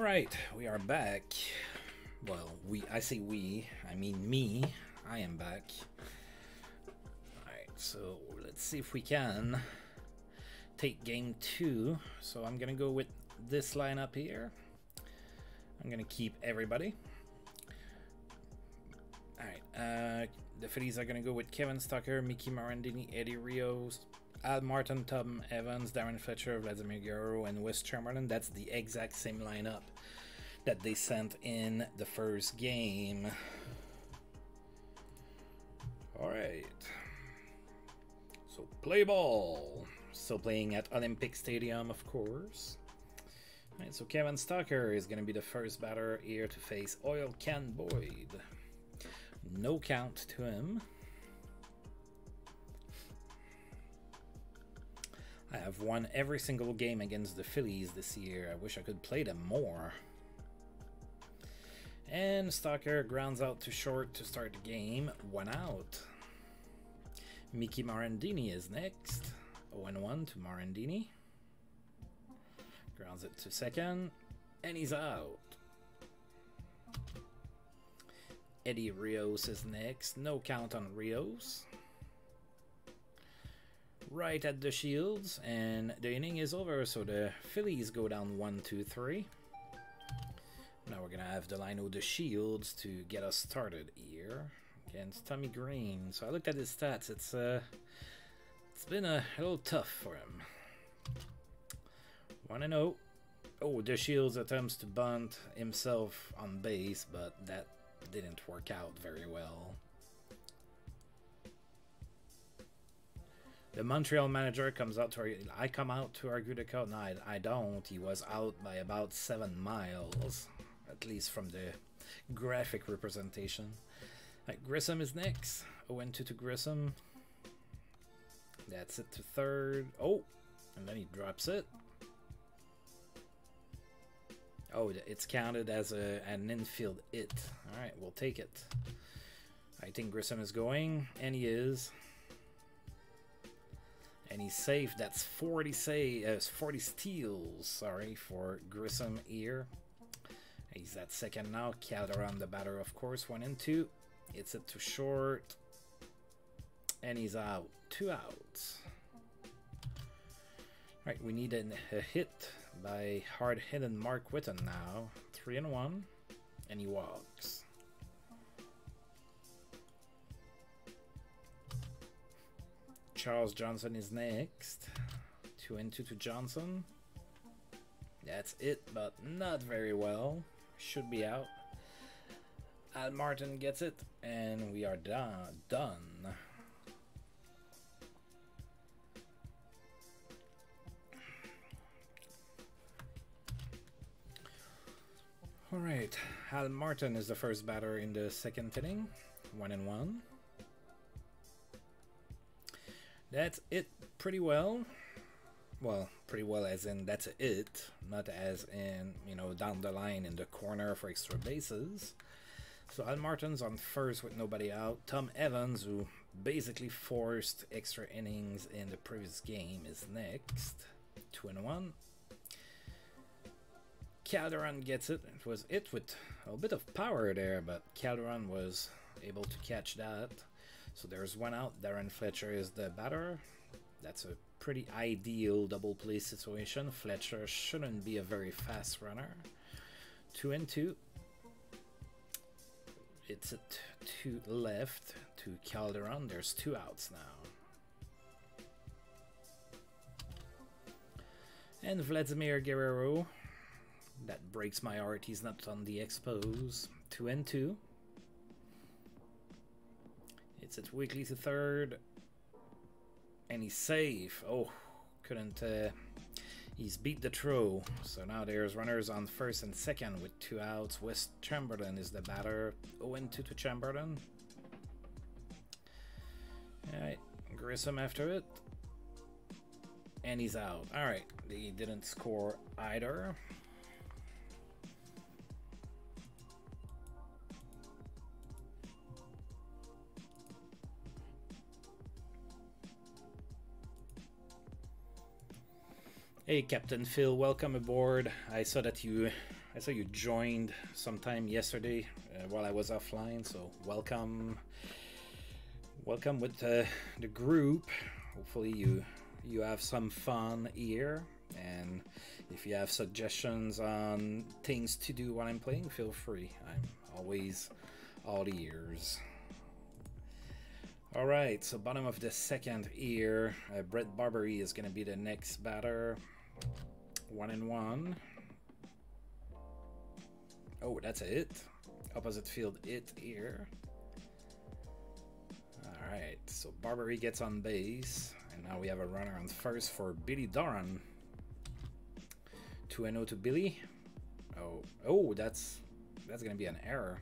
All right, we are back. Well, I say we, I mean me. I am back. All right, so let's see if we can take game 2. So I'm gonna go with this lineup here. I'm gonna keep everybody. All right, the Phillies are gonna go with Kevin Stocker, Mickey Morandini, Eddie Ríos, Al Martin, Tom Evans, Darren Fletcher, Vladimir Guerrero, and Wes Chamberlain. That's the exact same lineup that they sent in the first game. All right. So play ball. So playing at Olympic Stadium, of course. All right, so Kevin Stocker is going to be the first batter here to face Oil Can Boyd. No count to him. I have won every single game against the Phillies this year. I wish I could play them more. And Stocker grounds out to short to start the game. 1 out. Mickey Morandini is next. 0-1 to Morandini. Grounds it to second. And he's out. Eddie Ríos is next. No count on Ríos. Right at DeShields, and the inning is over, so the Phillies go down 1-2-3. Now we're gonna have the Delino DeShields to get us started here against Tommy Green. So I looked at his stats. It's been a little tough for him. 1-0. Oh, DeShields attempts to bunt himself on base, but that didn't work out very well. The Montreal manager comes out to argue. I come out to argue the call. No, I don't. He was out by about 7 miles, at least from the graphic representation. Grissom is next. 0-2 to Grissom. That's it to third. Oh, and then he drops it. Oh, it's counted as an infield hit. All right, we'll take it. I think Grissom is going, and he is. And he's safe. That's 40 steals, sorry, for Grissom here. He's at second now. Calderon, the batter, of course. 1-2. It's it to short. And he's out. 2 outs. All right, we need a hit by hard-hitting Mark Whiten now. 3-1. And he walks. Charles Johnson is next. 2-2 to Johnson. That's it, but not very well. Should be out. Al Martin gets it, and we are done. All right, Al Martin is the first batter in the second inning. 1-1. That's it pretty well. Well, pretty well as in that's it, not as in, you know, down the line in the corner for extra bases. So Al Martin's on first with nobody out. Tom Evans, who basically forced extra innings in the previous game, is next. 2-1. Calderon gets it. It was it with a bit of power there, but Calderon was able to catch that. So there's 1 out. Darren Fletcher is the batter. That's a pretty ideal double play situation. Fletcher shouldn't be a very fast runner. 2-2. It's at to left to Calderon. There's 2 outs now. And Vladimir Guerrero. That breaks my heart. He's not on the Expos. 2-2. It's at Weekly to third, and he's safe. Oh, couldn't. He's beat the throw. So now there's runners on first and second with 2 outs. Wes Chamberlain is the batter. 0-2 to Chamberlain. All right, Grissom after it, and he's out. All right, they didn't score either. Hey Captain Phil, welcome aboard. I saw that you I saw you joined sometime yesterday while I was offline, so welcome. Welcome with the group. Hopefully you have some fun here, and if you have suggestions on things to do while I'm playing, feel free. I'm always all ears. All right, so bottom of the second here, Brett Barberie is going to be the next batter. 1-1. Oh, that's a hit. Opposite field hit here. All right, so Barberie gets on base, and now we have a runner on first for Billy Doran. 2-0 to Billy. Oh, that's going to be an error.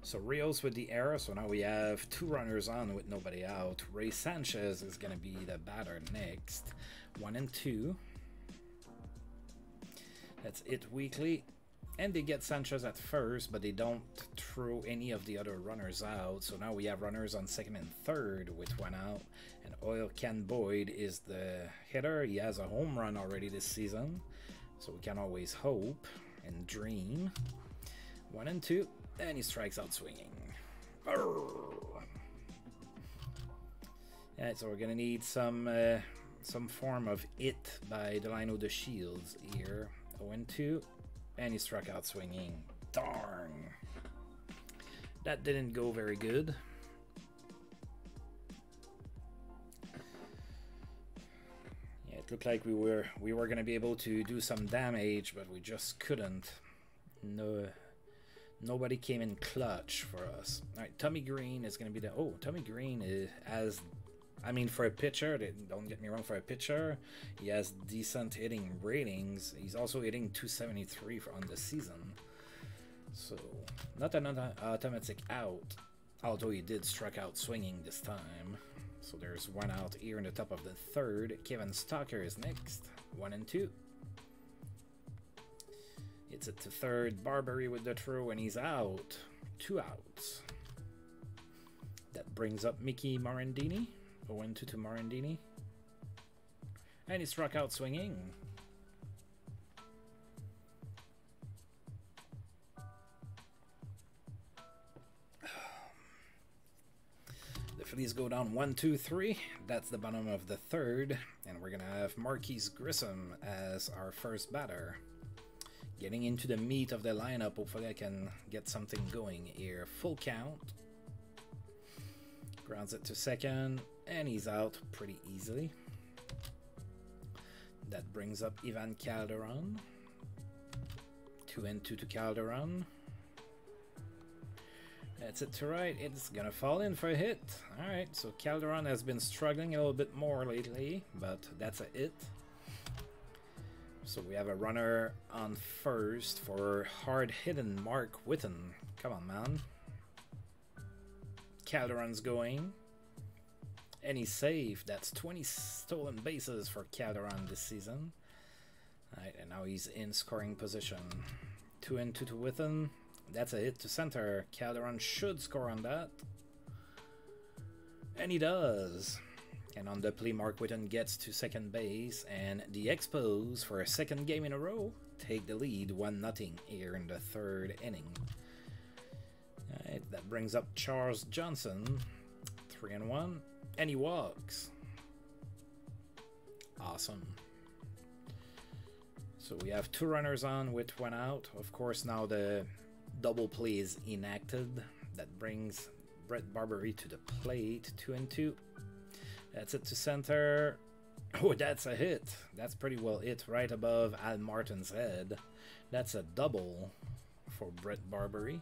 So Ríos with the error, so now we have two runners on with nobody out. Ray Sanchez is going to be the batter next. 1-2. That's it weekly. And they get Sanchez at first, but they don't throw any of the other runners out. So now we have runners on second and third with one out. And Oil Can Boyd is the hitter. He has a home run already this season, so we can always hope and dream. 1-2. And he strikes out swinging. All right, so we're gonna need some form of it by Delino DeShields here. 0-2, and he struck out swinging. Darn, that didn't go very good. Yeah, it looked like we were gonna be able to do some damage, but we just couldn't. No. Nobody came in clutch for us. All right, Tommy Green is going to be the... Oh, Tommy Green is, has... I mean, for a pitcher, don't get me wrong, for a pitcher, he has decent hitting ratings. He's also hitting 273 on the season. So, not another automatic out, although he did strike out swinging this time. So there's one out here in the top of the third. Kevin Stocker is next. 1-2. It's at the third. Barberie with the throw, and he's out. Two outs. That brings up Mickey Morandini. 0-2 to Morandini. And he struck out swinging. The Phillies go down 1-2-3. That's the bottom of the third. And we're going to have Marquise Grissom as our first batter. Getting into the meat of the lineup. Hopefully I can get something going here. Full count. Grounds it to second, and he's out pretty easily. That brings up Ivan Calderon. 2-2 to Calderon. That's it to right. It's gonna fall in for a hit. Alright, so Calderon has been struggling a little bit more lately, but that's a hit. So we have a runner on first for hard-hitting Mark Whiten. Come on, man. Calderon's going. And he's safe. That's 20 stolen bases for Calderon this season. All right, and now he's in scoring position. 2-2 to Whiten. That's a hit to center. Calderon should score on that. And he does. And on the play, Mark Whiten gets to second base, and the Expos, for a second game in a row, take the lead 1-0 here in the third inning. All right, that brings up Charles Johnson, 3-1, and he walks. Awesome. So we have two runners on with one out. Of course, now the double play is enacted. That brings Brett Barberie to the plate, 2-2. That's it to center. Oh, that's a hit. That's pretty well hit right above Al Martin's head. That's a double for Brett Barberie.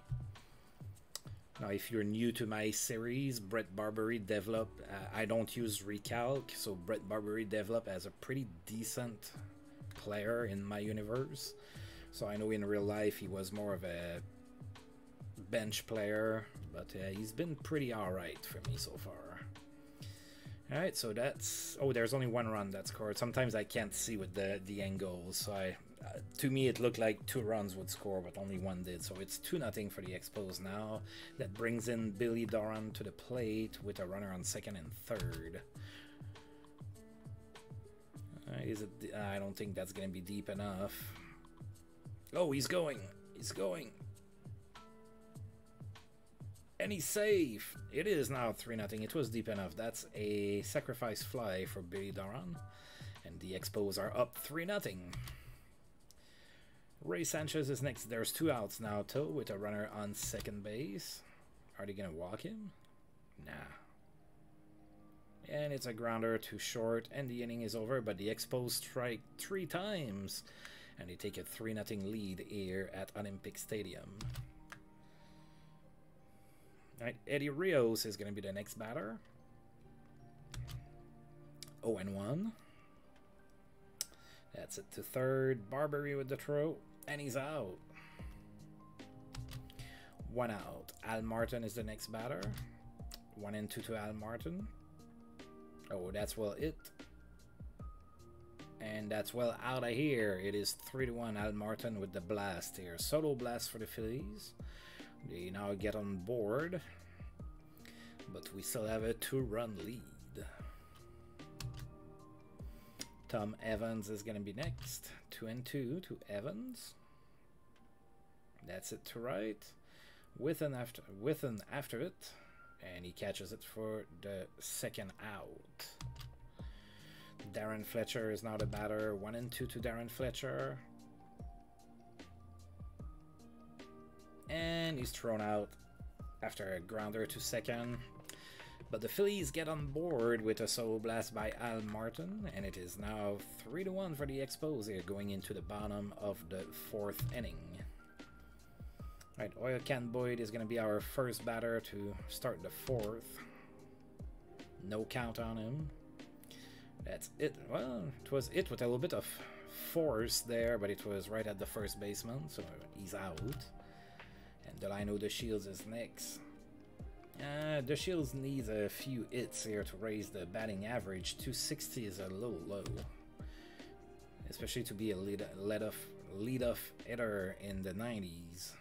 Now, if you're new to my series, Brett Barberie developed... I don't use Recalc, so Brett Barberie developed as a pretty decent player in my universe. So I know in real life he was more of a bench player, but he's been pretty alright for me so far. Alright, so that's... Oh, there's only one run that's scored. Sometimes I can't see with the angles. So to me, it looked like two runs would score, but only one did. So it's 2-0 for the Expos now. That brings in Billy Doran to the plate with a runner on second and third. Is it? I don't think that's going to be deep enough. Oh, he's going. He's going. And he's safe. It is now 3-0. It was deep enough. That's a sacrifice fly for Billy Doran. And the Expos are up 3-0. Ray Sanchez is next. There's two outs now, though, with a runner on second base. Are they going to walk him? Nah. And it's a grounder too short, and the inning is over, but the Expos strike three times, and they take a 3-0 lead here at Olympic Stadium. All right, Eddie Ríos is going to be the next batter. 0-1. That's it to third. Barberie with the throw, and he's out. One out. Al Martin is the next batter. 1-2 to Al Martin. Oh, that's well it. And that's well out of here. It is 3-1. Al Martin with the blast here. Solo blast for the Phillies. They now get on board. But we still have a two-run lead. Tom Evans is going to be next. 2-2 to Evans. That's it to right. With an after it. And he catches it for the second out. Darren Fletcher is now the batter. 1-2 to Darren Fletcher. And he's thrown out after a grounder to second. But the Phillies get on board with a solo blast by Al Martin. And it is now 3-1 for the Expos. They're going into the bottom of the fourth inning. Right, Oil Can Boyd is going to be our first batter to start the fourth. No count on him. That's it. Well, it was it with a little bit of force there, but it was right at the first baseman, so he's out. And Delino DeShields is next. DeShields needs a few hits here to raise the batting average. 260 is a little low, especially to be a lead-off hitter in the 90s.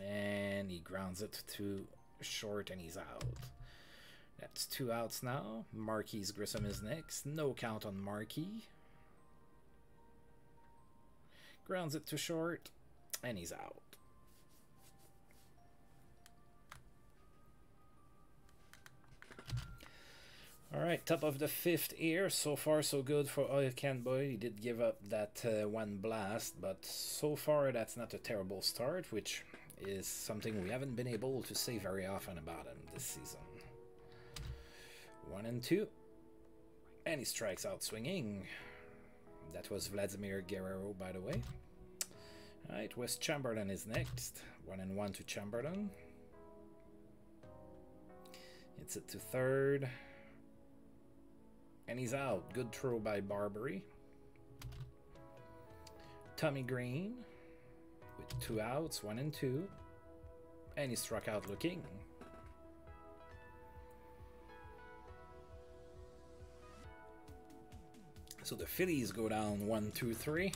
And he grounds it to short, and he's out. That's two outs now. Marquise Grissom is next. No count on Marquis. Grounds it to short, and he's out. All right, top of the fifth here. So far, so good for Oil Can Boyd. He did give up that one blast, but so far, that's not a terrible start, which is something we haven't been able to say very often about him this season. 1-2. And he strikes out swinging. That was Vladimir Guerrero, by the way. All right, Wes Chamberlain is next. 1-1 to Chamberlain. It's it to third. And he's out. Good throw by Barberie. Tommy Green. With two outs, 1-2. And he struck out looking. So the Phillies go down 1-2-3.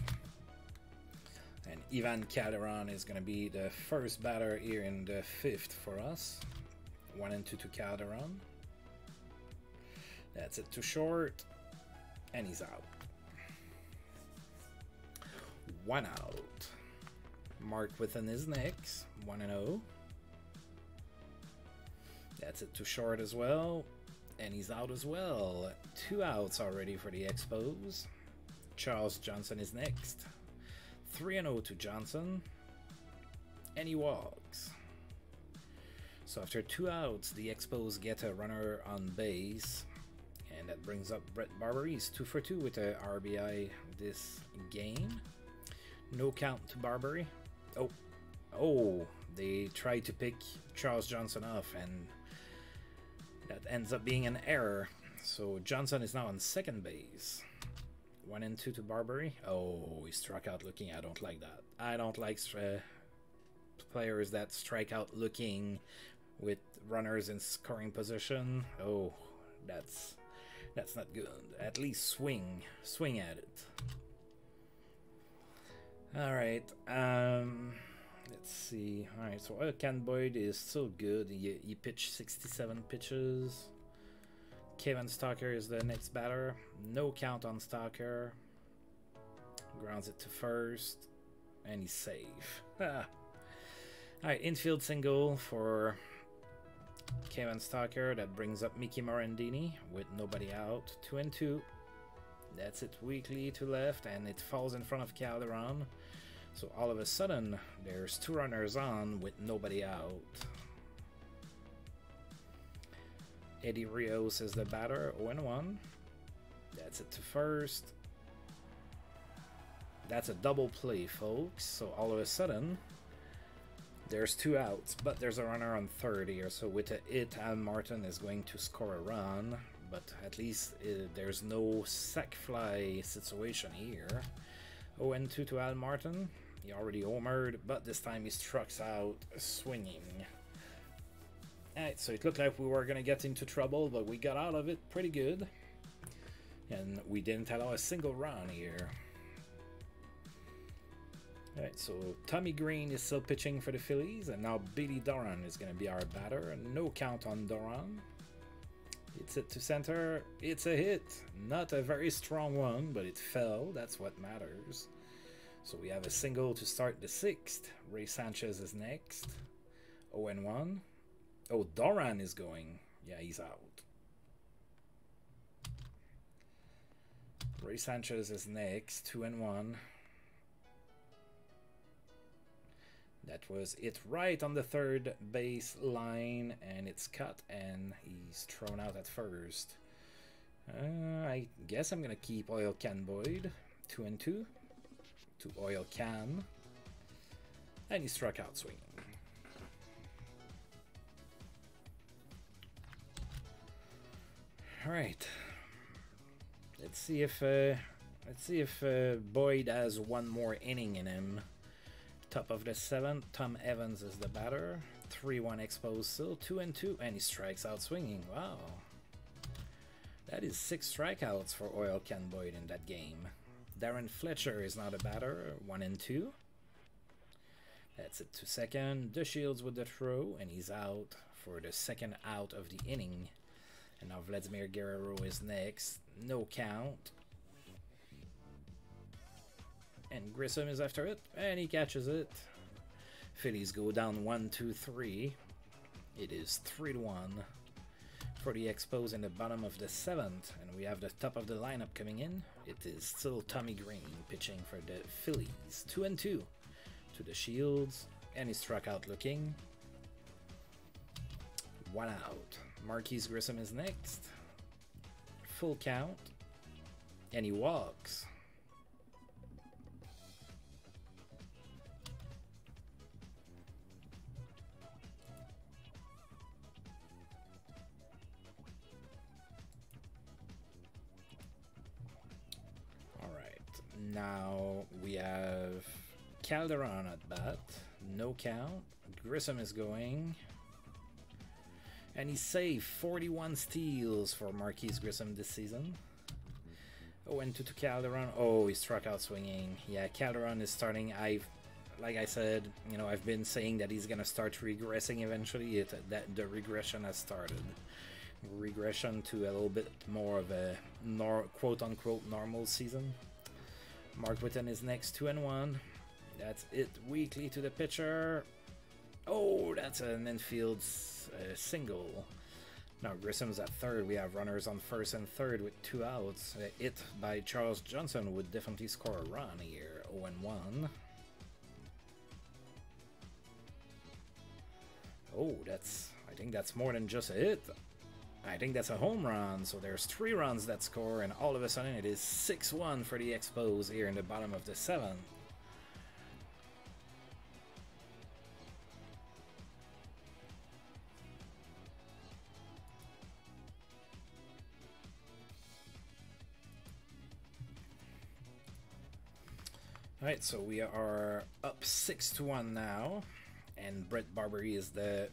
And Ivan Calderon is going to be the first batter here in the fifth for us. 1-2 to Calderon. That's it too short. And he's out. One out. Mark Whiten is next. 1-0. That's it too short as well. And he's out as well. Two outs already for the Expos. Charles Johnson is next. 3-0 to Johnson. And he walks. So after two outs, the Expos get a runner on base. And that brings up Brett Barberie. He's 2 for 2 with a RBI this game. No count to Barberie. Oh, they tried to pick Charles Johnson off, and that ends up being an error. So Johnson is now on second base. 1-2 to Barberie. Oh, he struck out looking. I don't like that. I don't like players that strike out looking with runners in scoring position. Oh, that's not good. At least swing at it. All right, let's see. All right, so Oil Can Boyd is still good. He pitched 67 pitches. Kevin Stocker is the next batter. No count on Stocker. Grounds it to first, And he's safe. Ah. Alright, infield single for Kevin Stocker. That brings up Mickey Morandini with nobody out. 2-2. That's it, weakly to left, and it falls in front of Calderon. So all of a sudden, there's two runners on with nobody out. Eddie Ríos is the batter, 0-1. That's it to first. That's a double play, folks. So all of a sudden, there's two outs, but there's a runner on third here. So with a hit, Al Martin is going to score a run, but at least there's no sac fly situation here. 0-2 to Al Martin. He already homered, but this time he struck out swinging. Alright, so it looked like we were going to get into trouble, but we got out of it pretty good. And we didn't allow a single run here. Alright, so Tommy Green is still pitching for the Phillies, and now Billy Doran is going to be our batter. No count on Doran. It's it to center. It's a hit. Not a very strong one, but it fell. That's what matters. So we have a single to start the sixth. Ray Sanchez is next. 0-1. Oh, Doran is going. Yeah, he's out. Ray Sanchez is next. 2-1. That was it right on the third base line, and it's cut, and he's thrown out at first. I guess I'm going to keep Oil Can Boyd. 2-2 to Oil Can. And he struck out swinging. All right. Let's see if Boyd has one more inning in him. Top of the seventh, Tom Evans is the batter. 3-1 Expos still, 2-2, and he strikes out swinging. Wow, that is 6 strikeouts for Oil Can Boyd in that game. Darren Fletcher is now the batter, 1-2. That's it to second. DeShields with the throw, and he's out for the second out of the inning. And now Vladimir Guerrero is next, no count. And Grissom is after it, and he catches it. Phillies go down 1-2-3. It is 3-1 for the Expos in the bottom of the 7th. And we have the top of the lineup coming in. It is still Tommy Green pitching for the Phillies. 2-2 to the Shields, and he struck out looking. One out. Marquise Grissom is next. Full count, and he walks. Now we have Calderon at bat, no count. Grissom is going, and he's safe. 41 steals for Marquise Grissom this season. 0-2 to Calderon. Oh, he struck out swinging. Yeah, Calderon is starting. Like I said, you know, I've been saying that he's gonna start regressing eventually. The regression has started. Regression to a little bit more of a quote-unquote normal season. Mark Whiten is next, 2-1. That's it, weakly to the pitcher. Oh, that's an infield single. Now Grissom's at third. We have runners on first and third with 2 outs. It by Charles Johnson would definitely score a run here. 0-1. Oh, I think that's more than just a hit. I think that's a home run, so there's 3 runs that score, and all of a sudden it is 6-1 for the Expos here in the bottom of the 7th. Alright, so we are up 6-1 now, and Brett Barberie is the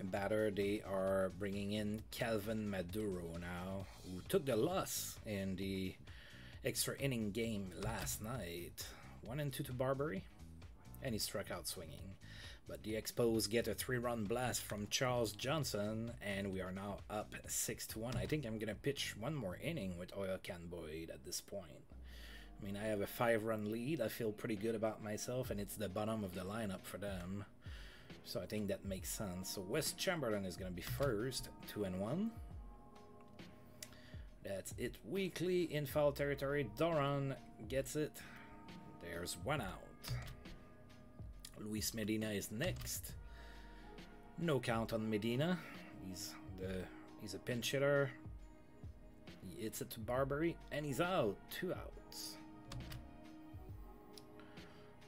batter. They are bringing in Calvin Maduro now, who took the loss in the extra inning game last night. 1-2 to Barberie, and he struck out swinging. But the Expos get a 3-run blast from Charles Johnson, and we are now up 6-1. I think I'm gonna pitch one more inning with Oil Can Boyd at this point. I mean, I have a 5-run lead. I feel pretty good about myself, and it's the bottom of the lineup for them. So I think that makes sense. So Wes Chamberlain is going to be first, 2-1. That's it. Weekly in foul territory. Doran gets it. There's one out. Luis Medina is next. No count on Medina. He's a pinch hitter. He hits it to Barberie, and he's out. 2 outs.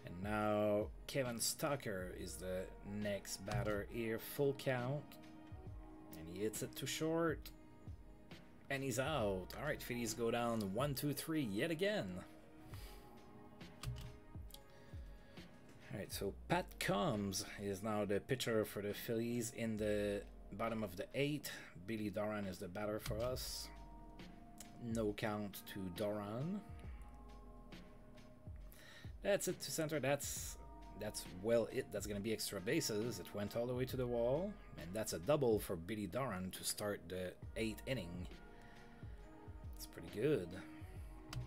And now Kevin Stocker is the next batter here. Full count, and he hits it to short, and he's out. All right, Phillies go down 1-2-3 yet again. All right, so Pat Combs is now the pitcher for the Phillies in the bottom of the 8th. Billy Doran is the batter for us. No count to Doran. That's it to center. That's well it. That's going to be extra bases. It went all the way to the wall. And that's a double for Billy Doran to start the 8th inning. It's pretty good. All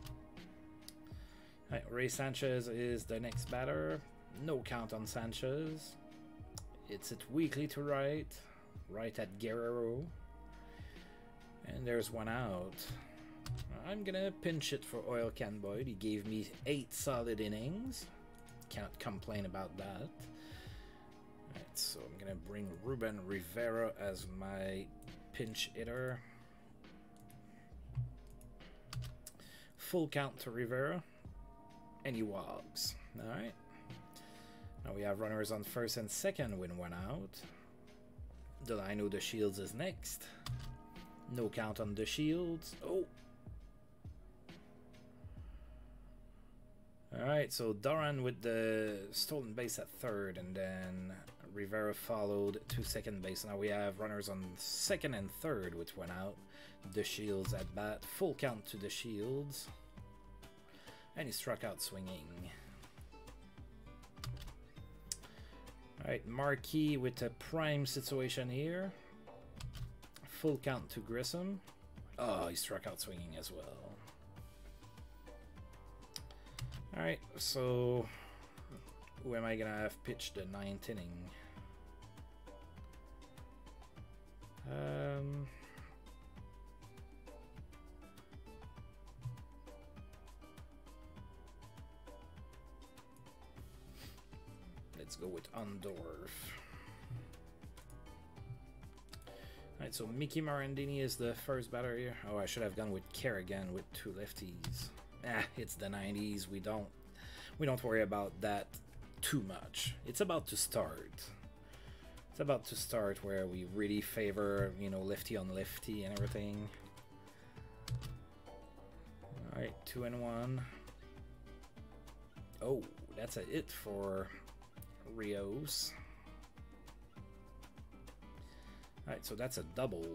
right, Ray Sanchez is the next batter. No count on Sanchez. It's at weekly to right. Right at Guerrero. And there's one out. I'm going to pinch it for Oil Can Boyd. He gave me 8 solid innings. Can't complain about that. All right, so I'm going to bring Ruben Rivera as my pinch hitter. Full count to Rivera. And he walks. All right. Now we have runners on first and second with 1 out. Delino DeShields is next. No count on DeShields. Oh. All right, so Doran with the stolen base at third, and then Rivera followed to second base. Now we have runners on second and third, which went out. DeShields at bat. Full count to DeShields. And he struck out swinging. All right, Marquis with a prime situation here. Full count to Grissom. Oh, he struck out swinging as well. All right, so who am I going to have pitched the 9th inning? Let's go with Ondorf. Alright, so Mickey Morandini is the first batter here. Oh, I should have gone with Kerrigan with 2 lefties. Ah, it's the 90s. We don't worry about that too much. It's about to start. It's about to start where we really favor, you know, lefty on lefty and everything. Alright, 2-1. Oh, that's it for Ríos. All right, so that's a double.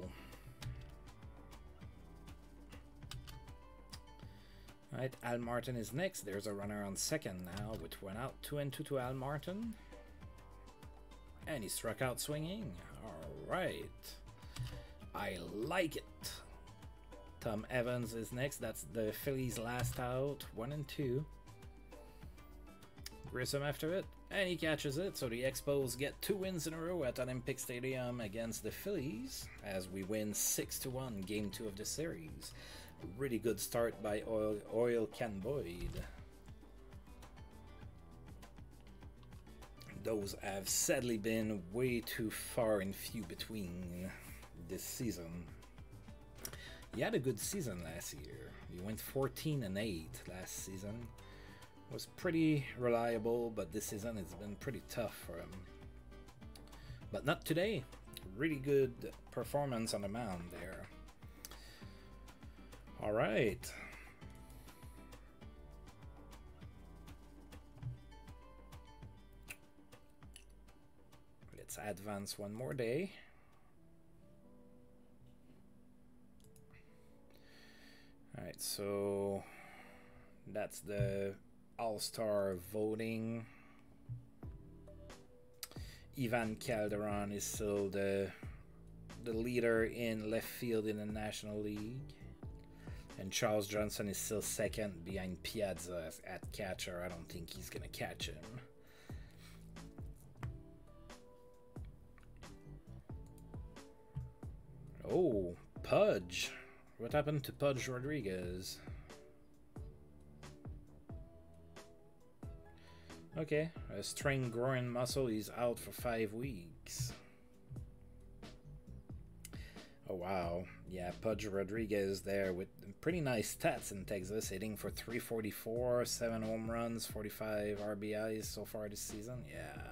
All right, Al Martin is next. There's a runner on second now, which went out. 2-2 to Al Martin. And he struck out swinging. All right. I like it. Tom Evans is next. That's the Phillies' last out. 1-2. Grissom after it, and he catches it, so the Expos get 2 wins in a row at Olympic Stadium against the Phillies, as we win 6-1 game 2 of the series. Really good start by Oil Can Boyd. Those have sadly been way too far and few between this season. He had a good season last year. He went 14-8 last season. Was pretty reliable, but this season has been pretty tough for him. But not today. Really good performance on the mound there. All right. Let's advance one more day. All right, so that's the All-Star voting. Ivan Calderon is still the leader in left field in the National League. And Charles Johnson is still second behind Piazza at catcher. I don't think he's going to catch him. Oh, Pudge. What happened to Pudge Rodriguez? Okay, a strained groin muscle is out for 5 weeks. Oh, wow. Yeah, Pudge Rodriguez there with pretty nice stats in Texas, hitting for 344, 7 home runs, 45 RBIs so far this season. Yeah.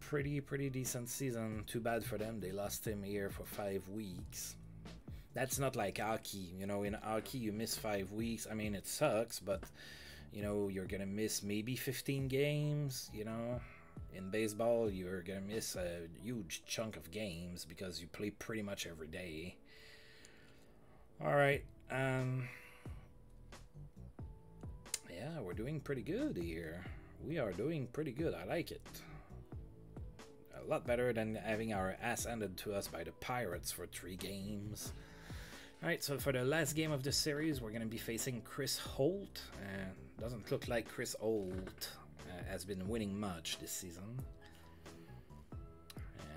Pretty decent season. Too bad for them. They lost him here for 5 weeks. That's not like hockey. You know, in hockey, you miss 5 weeks. I mean, it sucks, but, you know, you're going to miss maybe 15 games, you know. In baseball, you're going to miss a huge chunk of games because you play pretty much every day. All right. Yeah, we're doing pretty good here. We are doing pretty good. I like it. A lot better than having our ass handed to us by the Pirates for 3 games. All right, so for the last game of the series, we're going to be facing Chris Holt. Doesn't look like Chris Holt has been winning much this season.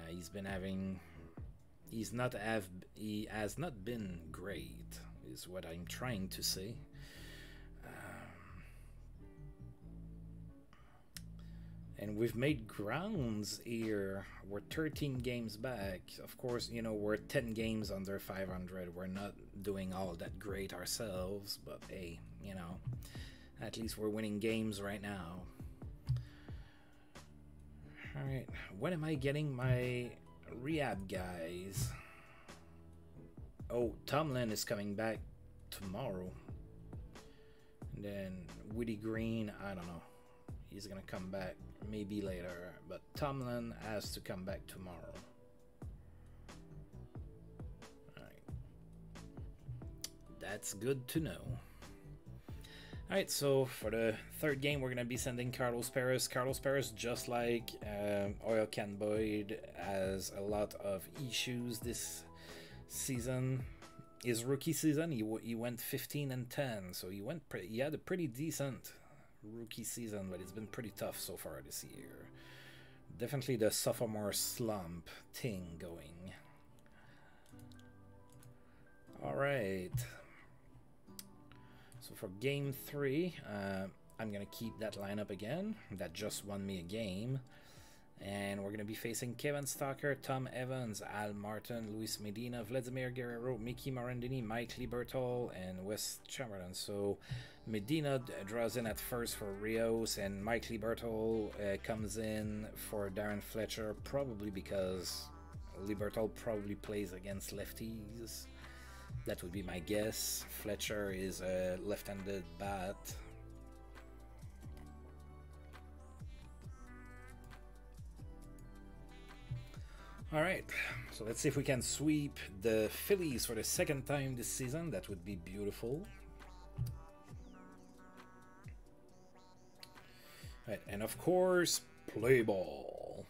He has not been great, is what I'm trying to say. And we've made grounds here. We're 13 games back. Of course, you know, we're 10 games under 500. We're not doing all that great ourselves, but hey, you know, at least we're winning games right now. All right, when am I getting my rehab guys? Oh, Tomlin is coming back tomorrow. And then Woody Green, I don't know. He's gonna come back maybe later, but Tomlin has to come back tomorrow. All right. That's good to know. All right, so for the third game, we're gonna be sending Carlos Perez. Carlos Perez, just like Oil Can Boyd, has a lot of issues this season. His rookie season, he went 15-10, so he had a pretty decent rookie season, but it's been pretty tough so far this year. Definitely the sophomore slump thing going. All right. So for game 3, I'm going to keep that lineup again. That just won me a game. And we're going to be facing Kevin Stocker, Tom Evans, Al Martin, Luis Medina, Vladimir Guerrero, Mickey Morandini, Mike Lieberthal, and Wes Chamberlain. So Medina draws in at first for Ríos, and Mike Lieberthal comes in for Darren Fletcher, probably because Lieberthal probably plays against lefties. That would be my guess. Fletcher is a left-handed bat. All right, so let's see if we can sweep the Phillies for the second time this season. That would be beautiful. All right, and of course, play ball.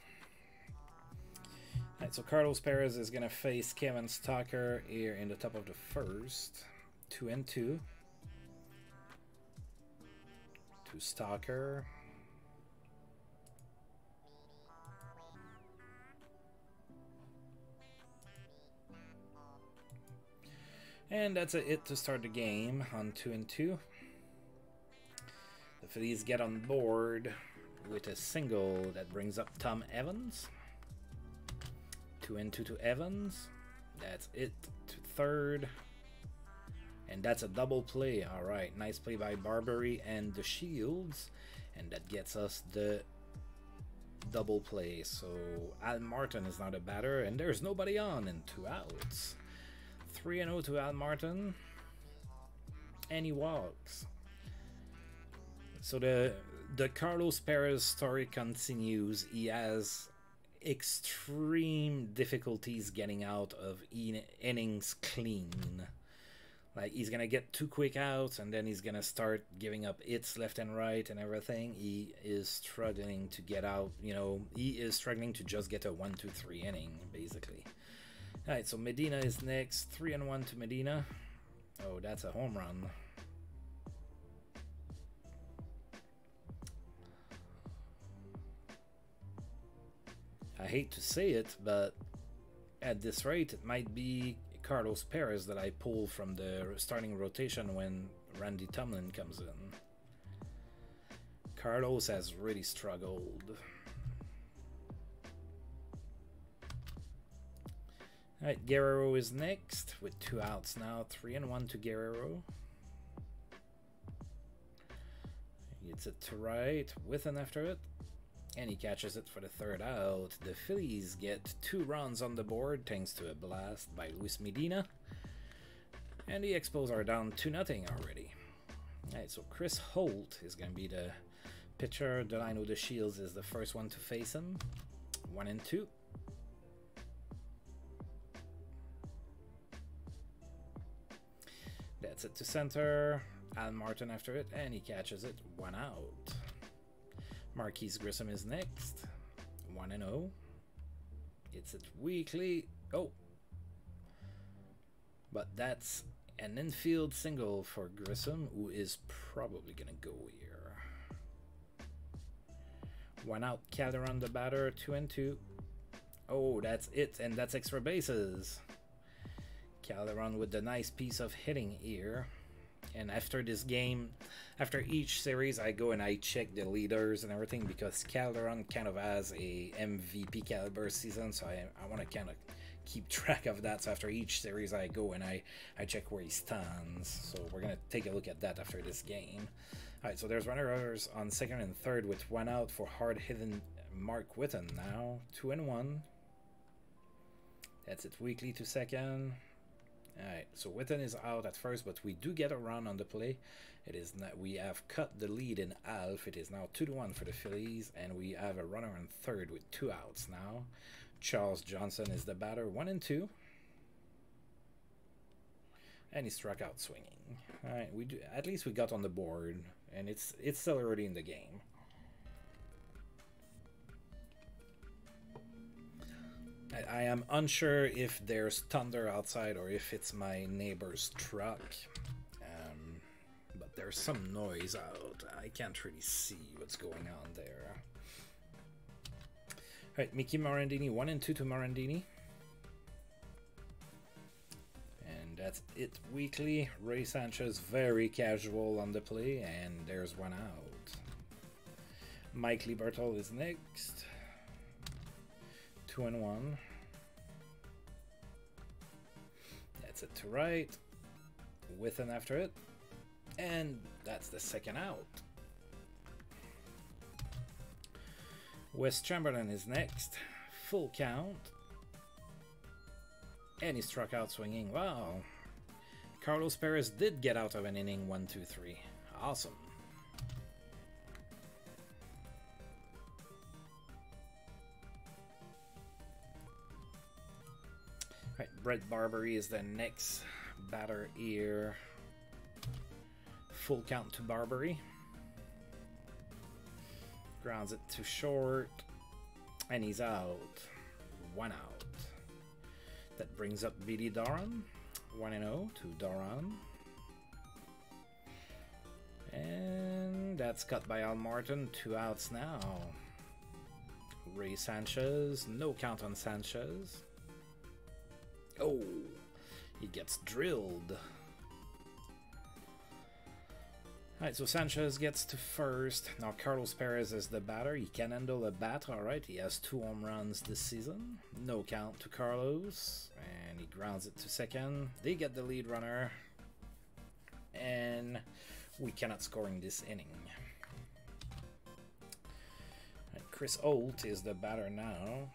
All right, so Carlos Perez is going to face Kevin Stocker here in the top of the first. 2-2. To Stocker. And that's it to start the game on 2-2. The Phillies get on board with a single that brings up Tom Evans. 2-2 to Evans. That's it to third. And that's a double play. All right, nice play by Barberie and DeShields. And that gets us the double play. So Al Martin is not a batter, and there's nobody on and 2 outs. 3-0 to Al Martin, and he walks. So the Carlos Perez story continues. He has extreme difficulties getting out of innings clean. Like, he's gonna get 2 quick outs, and then he's gonna start giving up hits left and right and everything. He is struggling to get out. You know, he is struggling to just get a 1-2-3 inning, basically. All right, so Medina is next. 3-1 to Medina. Oh, that's a home run. I hate to say it, but at this rate, it might be Carlos Perez that I pull from the starting rotation when Randy Tomlin comes in. Carlos has really struggled. All right, Guerrero is next with 2 outs now. 3-1 to Guerrero. He gets it to right with and after it. And he catches it for the 3rd out. The Phillies get 2 runs on the board thanks to a blast by Luis Medina. And the Expos are down 2-0 already. Alright, so Chris Holt is going to be the pitcher. Delino DeShields is the first one to face him. 1-2. That's it to center. Al Martin after it, and he catches it. 1 out. Marquise Grissom is next. 1-0. It's at weekly. Oh. But that's an infield single for Grissom, who is probably going to go here. 1 out. Calderon the batter. 2-2. Oh, that's it. And that's extra bases. Calderon with the nice piece of hitting here. And after this game, after each series, I go and I check the leaders and everything, because Calderon kind of has a MVP caliber season, so I want to kind of keep track of that. So after each series, I go and I check where he stands. So we're going to take a look at that after this game. All right, so there's runners on 2nd and 3rd with 1 out for hard-hitting Mark Whiten now. 2-1. That's it weekly to 2nd. Alright, so Whitten is out at 1st, but we do get a run on the play. It is not, we have cut the lead in half. It is now 2-1 for the Phillies, and we have a runner on 3rd with 2 outs now. Charles Johnson is the batter, 1-2. And he struck out swinging. Alright, we do, at least we got on the board, and it's still early in the game. I am unsure if there's thunder outside or if it's my neighbor's truck, but there's some noise out. I can't really see what's going on there. All right, Mickey Morandini, 1-2 to Morandini. And that's it weekly. Ray Sanchez very casual on the play, and there's 1 out. Mike Lieberthal is next. 2-1. That's it to right. With and after it. And that's the 2nd out. Wes Chamberlain is next. Full count. And he struck out swinging. Wow. Carlos Perez did get out of an inning. 1, 2, 3. Awesome. Right, Brett Barberie is the next batter here. Full count to Barberie. Grounds it to short. And he's out. 1 out. That brings up BD Doran. 1-0 to Doran. And that's cut by Al Martin. 2 outs now. Ray Sanchez. No count on Sanchez. Oh, he gets drilled. Alright, so Sanchez gets to 1st. Now Carlos Perez is the batter. He can handle a bat, alright. He has 2 home runs this season. No count to Carlos. And he grounds it to 2nd. They get the lead runner. And we cannot score in this inning. Right, Chris Holt is the batter now.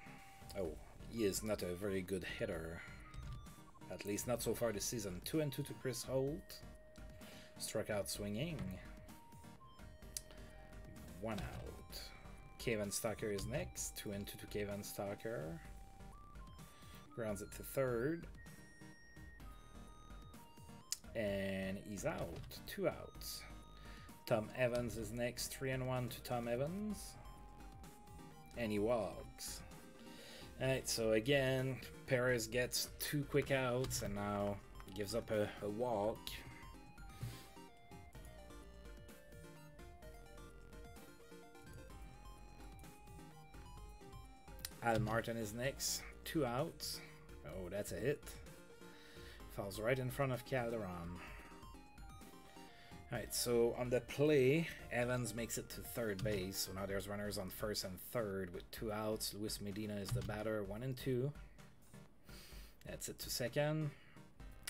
Oh, he is not a very good hitter. At least not so far this season. 2-2 to Chris Holt. Struck out swinging. 1 out. Kevin Stocker is next. 2-2 to Kevin Stocker. Grounds it to 3rd. And he's out. 2 outs. Tom Evans is next. 3-1 to Tom Evans. And he walks. Alright, so again, Perez gets two quick outs and now gives up a walk. Al Martin is next, two outs. Oh, that's a hit. Falls right in front of Calderon. Alright, so on the play, Evans makes it to third base. So now there's runners on first and third with two outs. Luis Medina is the batter, 1-2. That's it to second.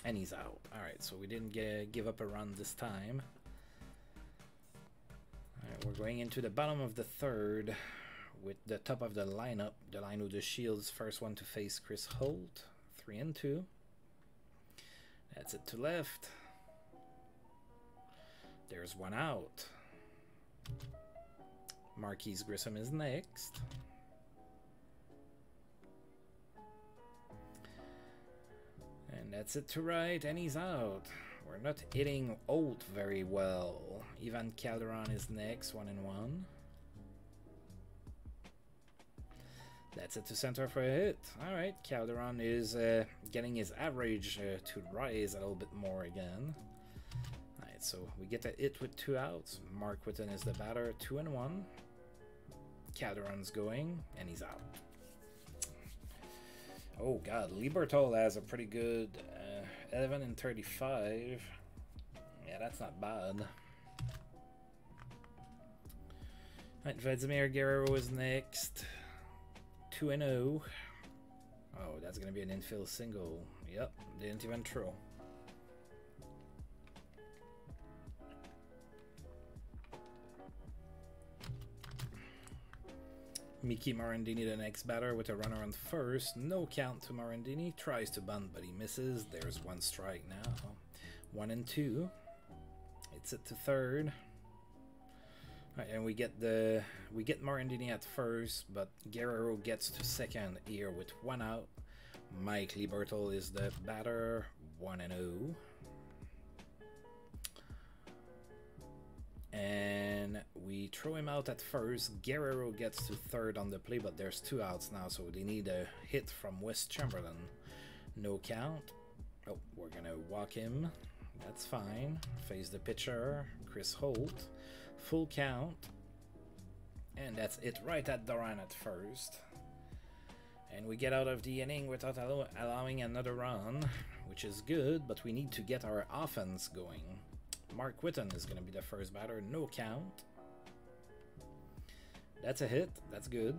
And he's out. Alright, so we didn't give up a run this time. Alright, we're going into the bottom of the third with the top of the lineup. The line with DeShields, first one to face Chris Holt, 3-2. That's it to left. There's one out. Marquise Grissom is next. And that's it to right, and he's out. We're not hitting Holt very well. Ivan Calderon is next, 1-1. That's it to center for a hit. All right, Calderon is getting his average to rise a little bit more again. So we get a hit with two outs. Mark Whiten is the batter, 2-1. Calderon's going, and he's out. Oh God, Lieberthal has a pretty good 11-35. Yeah, that's not bad. All right, Vladimir Guerrero is next, 2-0. Oh, that's gonna be an infield single. Yep, didn't even throw. Mickey Morandini, the next batter, with a runner on first. No count to Morandini. Tries to bunt, but he misses. There's one strike now. 1-2. It's it to third. Right, and we get Morandini at first, but Guerrero gets to second here with one out. Mike Lieberthal is the batter, 1-0. And we throw him out at first. Guerrero gets to third on the play, but there's two outs now, so they need a hit from Wes Chamberlain. No count. Oh, we're gonna walk him. That's fine. Face the pitcher, Chris Holt. Full count. And that's it right at Duran at first. And we get out of the inning without allowing another run, which is good, but we need to get our offense going. Mark Whiten is going to be the first batter, no count. That's a hit, that's good.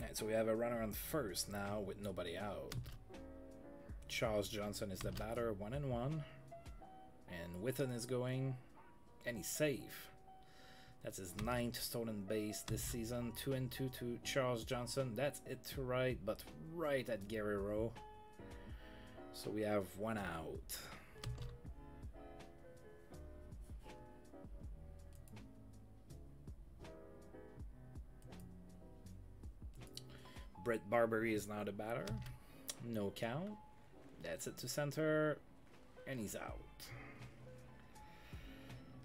Alright, so we have a runner on first now with nobody out. Charles Johnson is the batter, 1-1. And Whiten is going, and he's safe. That's his 9th stolen base this season, 2-2 to Charles Johnson. That's it to right, but right at Guerrero. So we have one out. Brett Barberie is now the batter. No count. That's it to center. And he's out.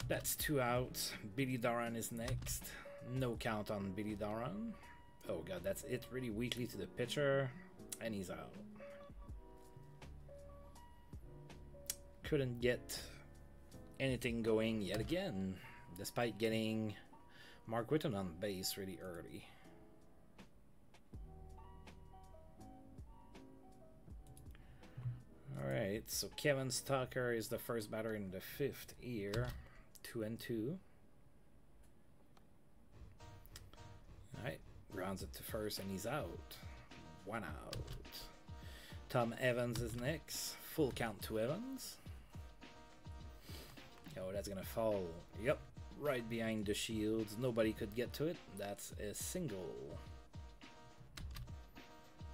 That's two outs. Billy Duran is next. No count on Billy Duran. Oh God, that's it really weakly to the pitcher. And he's out. Couldn't get anything going yet again, despite getting Mark Whiten on base really early. Alright, so Kevin Stocker is the first batter in the 5th here, 2-2. Alright, rounds it to first and he's out. One out. Tom Evans is next. Full count to Evans. Oh, that's gonna fall. Yep, right behind DeShields. Nobody could get to it. That's a single.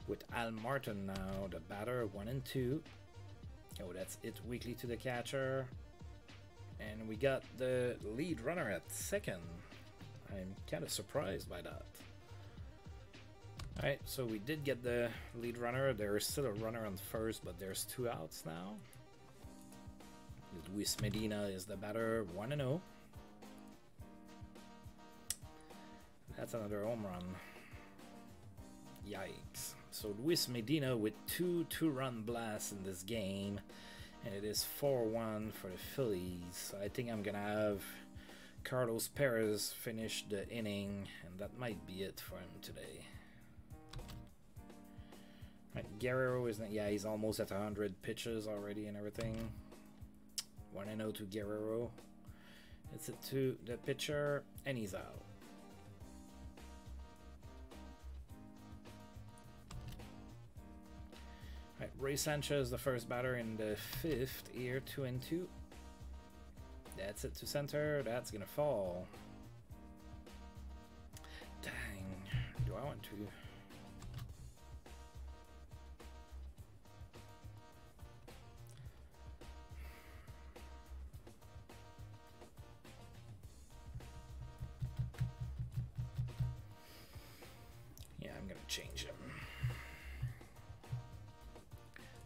With Al Martin now, the batter, 1-2. Oh, that's it weakly to the catcher. And we got the lead runner at second. I'm kind of surprised by that. Alright, so we did get the lead runner. There's still a runner on first, but there's two outs now. Luis Medina is the batter, 1-0. That's another home run. Yikes. So Luis Medina with two two-run blasts in this game, and it is 4-1 for the Phillies. I think I'm gonna have Carlos Perez finish the inning, and that might be it for him today. Right, Guerrero isn't, yeah, he's almost at 100 pitches already and everything. 1-0 to Guerrero. It's it to the pitcher, and he's out. Right, Ray Sanchez, the first batter in the fifth here, 2-2. That's it to center. That's gonna fall. Dang, do I want to? Yeah, I'm gonna change him.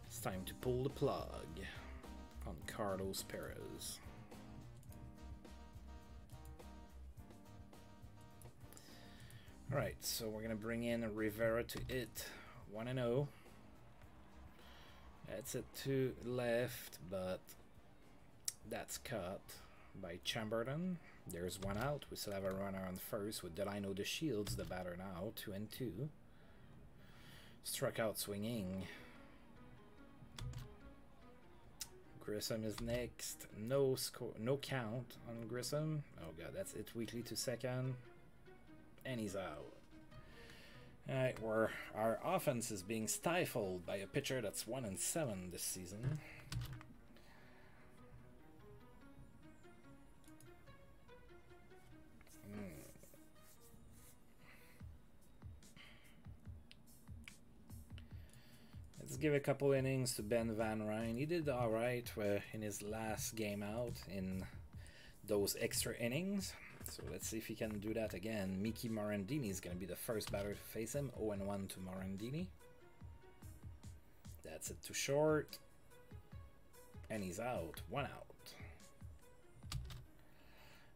It's time to pull the plug on Carlos Perez. Alright, so we're gonna bring in Rivera to it. 1-0. That's it to left, but that's cut by Chamberlain. There's one out. We still have a runner on first with Delino DeShields, the batter now. 2-2. Struck out swinging. Grissom is next. No score, no count on Grissom. Oh god, that's it. Weekly to second. And he's out. Alright, where our offense is being stifled by a pitcher that's 1-7 this season. Let's give a couple innings to Ben Van Ryn. He did alright in his last game out in those extra innings. So let's see if he can do that again. Mickey Morandini is going to be the first batter to face him. 0-1 to Morandini. That's it to short. And he's out. One out.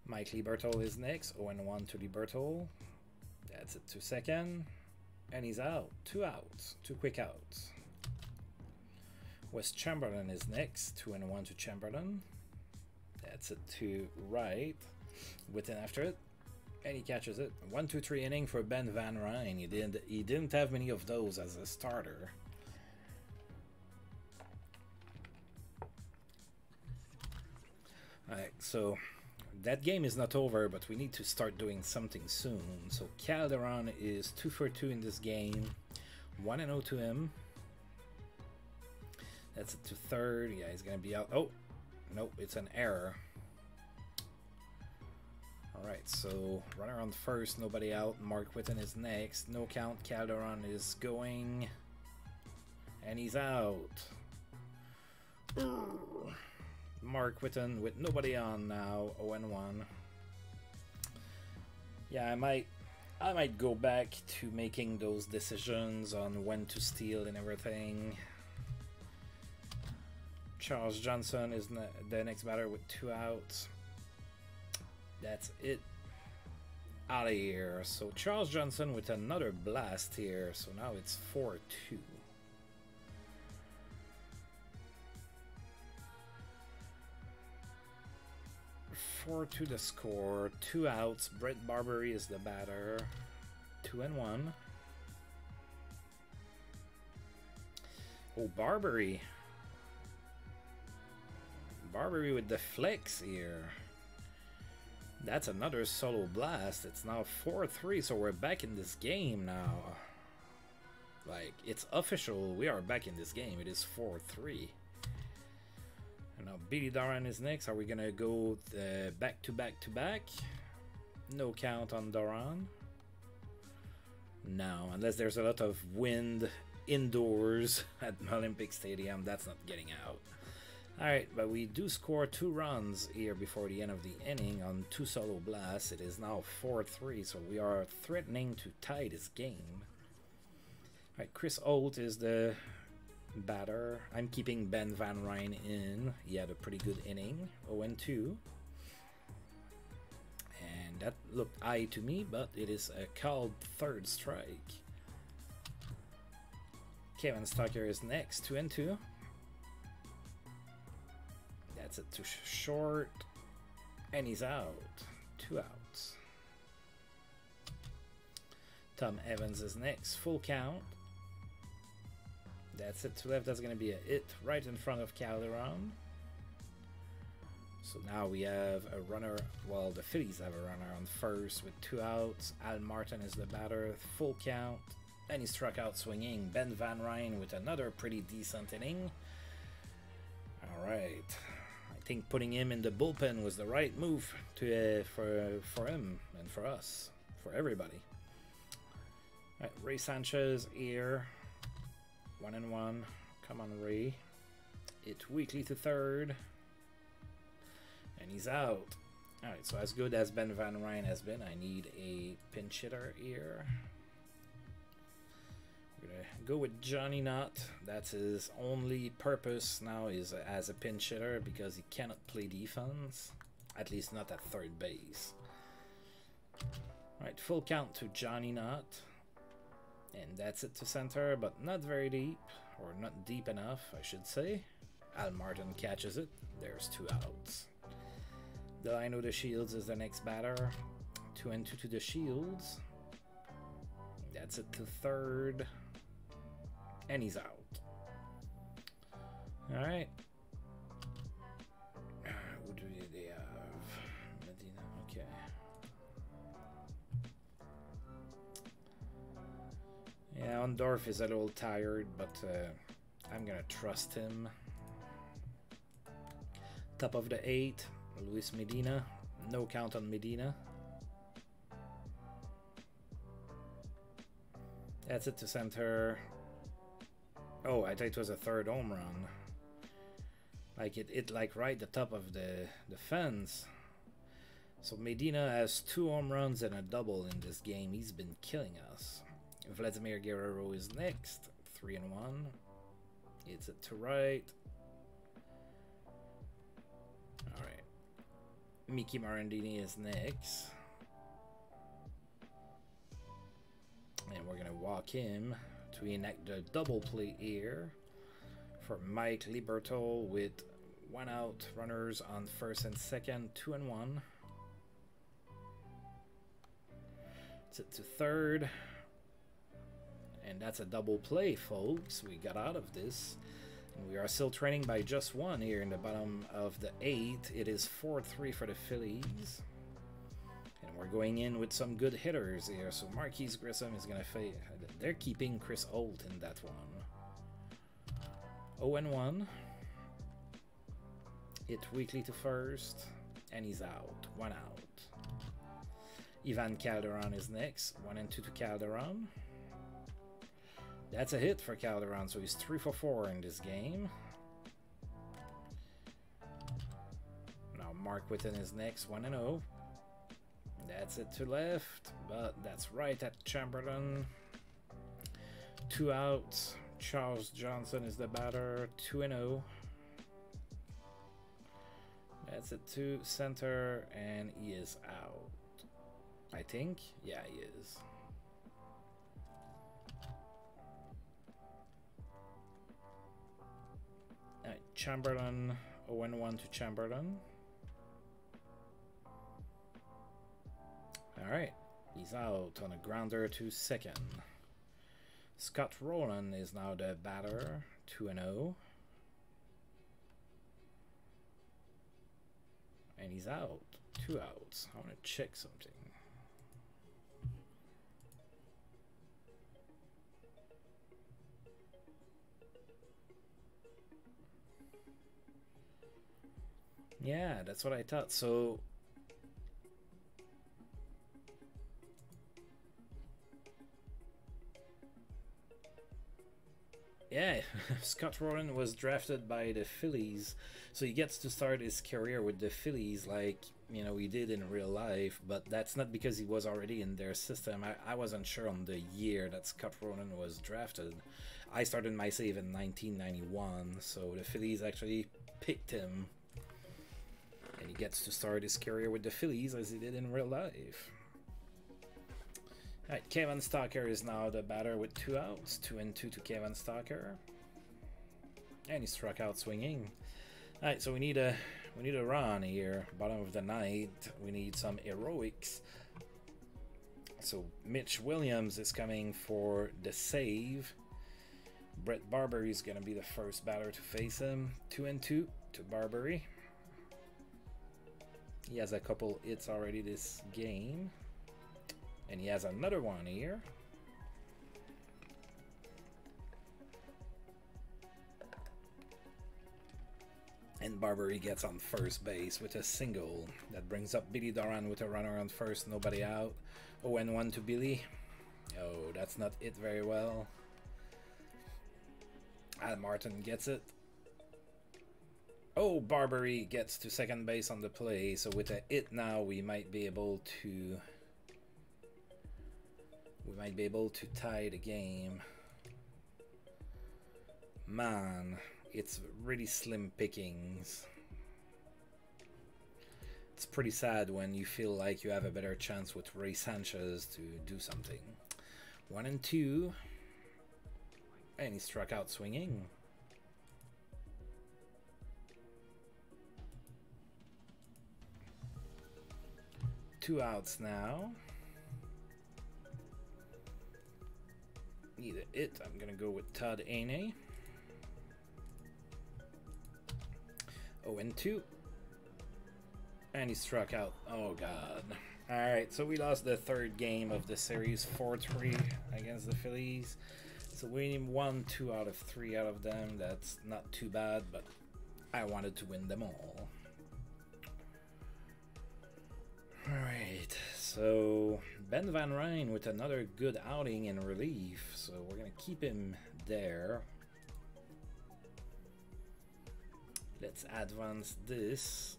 Mike Lieberthal is next. 0-1 to Lieberthal. That's it to second. And he's out. Two outs. Two quick outs. Wes Chamberlain is next. 2-1 to Chamberlain. That's it to right. Within after it, and he catches it. 1-2-3 inning for Ben Van Ryn. He didn't have many of those as a starter. Alright, so that game is not over, but we need to start doing something soon. So Calderon is 2 for 2 in this game. 1-0 to him. That's it to third. Yeah, he's gonna be out. Oh nope, it's an error. Alright, so runner on first, nobody out. Mark Whiten is next. No count. Calderon is going. And he's out. Mark Whiten with nobody on now. 0-1. Yeah, I might go back to making those decisions on when to steal and everything. Charles Johnson is the next batter with 2 outs. That's it. Out of here. So Charles Johnson with another blast here. So now it's 4-2. The score. 2 outs. Brett Barberie is the batter. 2-1. Oh, Barberie. Barberie with the flex here. That's another solo blast. It's now 4-3, so we're back in this game now. Like, it's official. We are back in this game. It is 4-3. And now Billy Doran is next. Are we gonna go back to back to back? No count on Doran. No, unless there's a lot of wind indoors at Olympic Stadium. That's not getting out. Alright, but we do score 2 runs here before the end of the inning on 2 solo blasts. It is now 4-3, so we are threatening to tie this game. Alright, Chris Holt is the batter. I'm keeping Ben Van Ryn in. He had a pretty good inning. 0-2. And that looked high to me, but it is a called third strike. Kevin Stocker is next, 2-2. That's a too short, and he's out. 2 outs. Tom Evans is next, full count. That's it to left, that's gonna be a hit right in front of Calderon. So now we have a runner, well, the Phillies have a runner on first with 2 outs. Al Martin is the batter, full count, and he struck out swinging. Ben Van Ryn with another pretty decent inning. All right, I think putting him in the bullpen was the right move to for him and for us, for everybody. All right, Ray Sanchez here, 1-1. Come on, Ray. It's weakly to third. And he's out. All right, so as good as Ben Van Ryn has been, I need a pinch hitter here. We're gonna go with Johnny Knott. That's his only purpose now, is as a pinch hitter, because he cannot play defense, at least not at third base. All right, full count to Johnny Knott, and that's it to center, but not very deep, or not deep enough, I should say. Al Martin catches it. There's 2 outs. Delino DeShields is the next batter. 2-2 to DeShields. That's it to third. And he's out. Alright. Who do they have? Medina. Okay. Yeah, Ondorf is a little tired, but I'm gonna trust him. Top of the 8th. Luis Medina, no count on Medina. That's it to center. Oh, I think it was a third home run. Like it like right the top of the fence. So Medina has 2 home runs and a double in this game. He's been killing us. Vladimir Guerrero is next, 3-1. It's it to right. All right. Mickey Morandini is next, and we're gonna walk him to enact the double play here for Mike Lieberthal with 1 out, runners on first and second, 2-1. It's it to third, and that's a double play, folks. We got out of this. We are still trailing by just 1 here in the bottom of the 8th. It is 4-3 for the Phillies. And we're going in with some good hitters here. So Marquise Grissom is going to face... They're keeping Chris Holt in that one. 0-1. Hit weakly to first. And he's out. 1 out. Ivan Calderon is next. 1-2 to Calderon. That's a hit for Calderon, so he's 3 for 4 in this game. Now Mark Whiten is next, 1-0. That's it to left, but that's right at Chamberlain. 2 outs. Charles Johnson is the batter, 2-0. That's it to center, and he is out. I think, yeah, he is. Chamberlain, 0-1 to Chamberlain. Alright, he's out on a grounder to second. Scott Rowland is now the batter, 2-0. And he's out, 2 outs. I want to check something. Yeah, that's what I thought. So yeah, Scott Rowland was drafted by the Phillies, so he gets to start his career with the Phillies like, you know, he did in real life, but that's not because he was already in their system. I wasn't sure on the year that Scott Rowland was drafted. I started my save in 1991, so the Phillies actually picked him. And he gets to start his career with the Phillies as he did in real life. Right, Kevin Stocker is now the batter with 2 outs. 2 and 2 to Kevin Stocker, and he struck out swinging. All right, so we need a run here. Bottom of the ninth, we need some heroics. So Mitch Williams is coming for the save. Brett Barberie is gonna be the first batter to face him. 2 and 2 to Barberie. He has a couple hits already this game, and he has another one here. And Barberie gets on first base with a single. That brings up Billy Doran with a runner on first, nobody out. 0-1 to Billy. Oh, that's not it very well. Al Martin gets it. Oh, Barberie gets to second base on the play. So with a hit now, we might be able to tie the game. Man, it's really slim pickings. It's pretty sad when you feel like you have a better chance with Ray Sanchez to do something. 1 and 2, and he struck out swinging. Two outs now. Need a hit. I'm gonna go with Todd Aine. 0 and 2, and he struck out. Oh god. All right, so we lost the third game of the series 4-3 against the Phillies. So we won 2 out of 3 out of them. That's not too bad, but I wanted to win them all. All right, so Ben Van Ryn with another good outing in relief, so we're gonna keep him there. Let's advance this.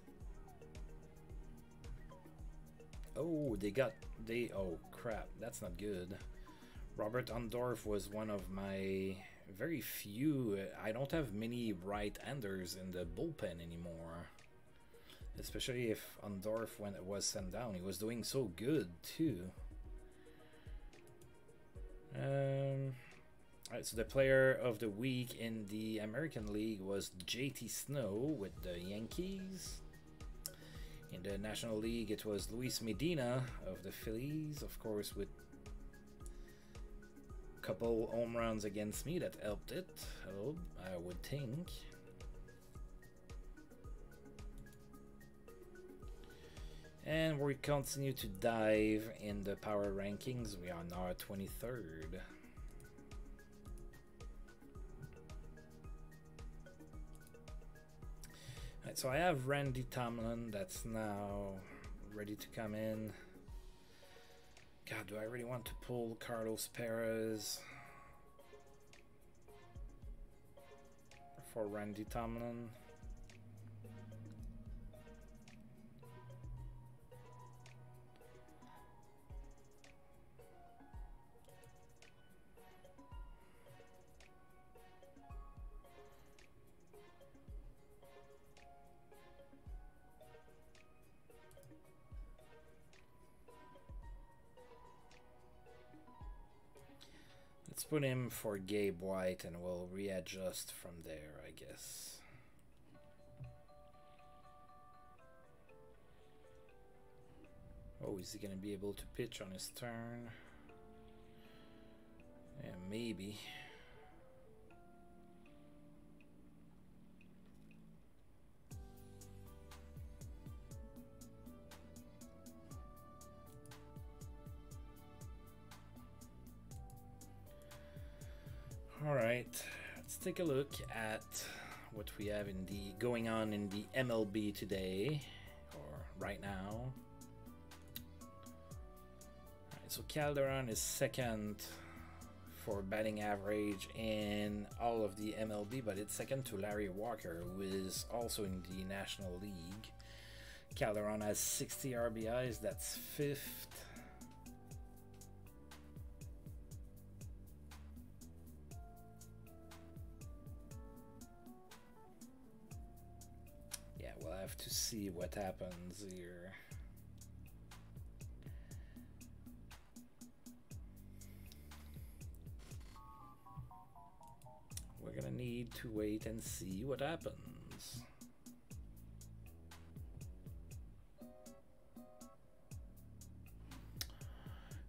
Oh, oh crap, that's not good. Robert Ondorf was one of my very few. I don't have many right-handers in the bullpen anymore. Especially if Ondorf, when it was sent down, he was doing so good too. Alright, so the player of the week in the American League was JT Snow with the Yankees. In the National League, it was Luis Medina of the Phillies, of course, with a couple home runs against me that helped it, I would think. And we continue to dive in the power rankings. We are now at 23rd. Right, so I have Randy Tomlin that's now ready to come in. God, do I really want to pull Carlos Perez for Randy Tomlin? Let's put him for Gabe White and we'll readjust from there, I guess. Oh, is he gonna be able to pitch on his turn? Yeah, maybe. All right, let's take a look at what we have in the going on in the MLB today, or right now. All right, so Calderon is second for batting average in all of the MLB, but it's second to Larry Walker, who is also in the National League. Calderon has 60 RBIs, that's 5th. Yeah, we'll have to see what happens here. we're going to need to wait and see what happens.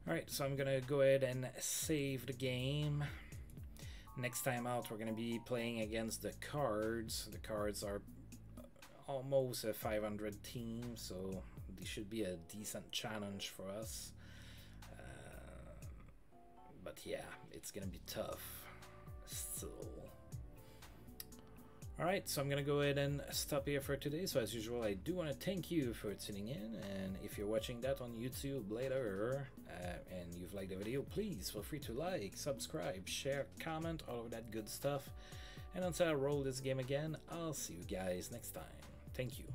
Alright, so I'm going to go ahead and save the game. Next time out, we're going to be playing against the Cards. The Cards are almost a 500 team, so they should be a decent challenge for us. But yeah, it's going to be tough still. Alright, so I'm going to go ahead and stop here for today. So as usual, I do want to thank you for tuning in, and if you're watching that on YouTube later and you've liked the video, please feel free to like, subscribe, share, comment, all of that good stuff. And until I roll this game again, I'll see you guys next time. Thank you.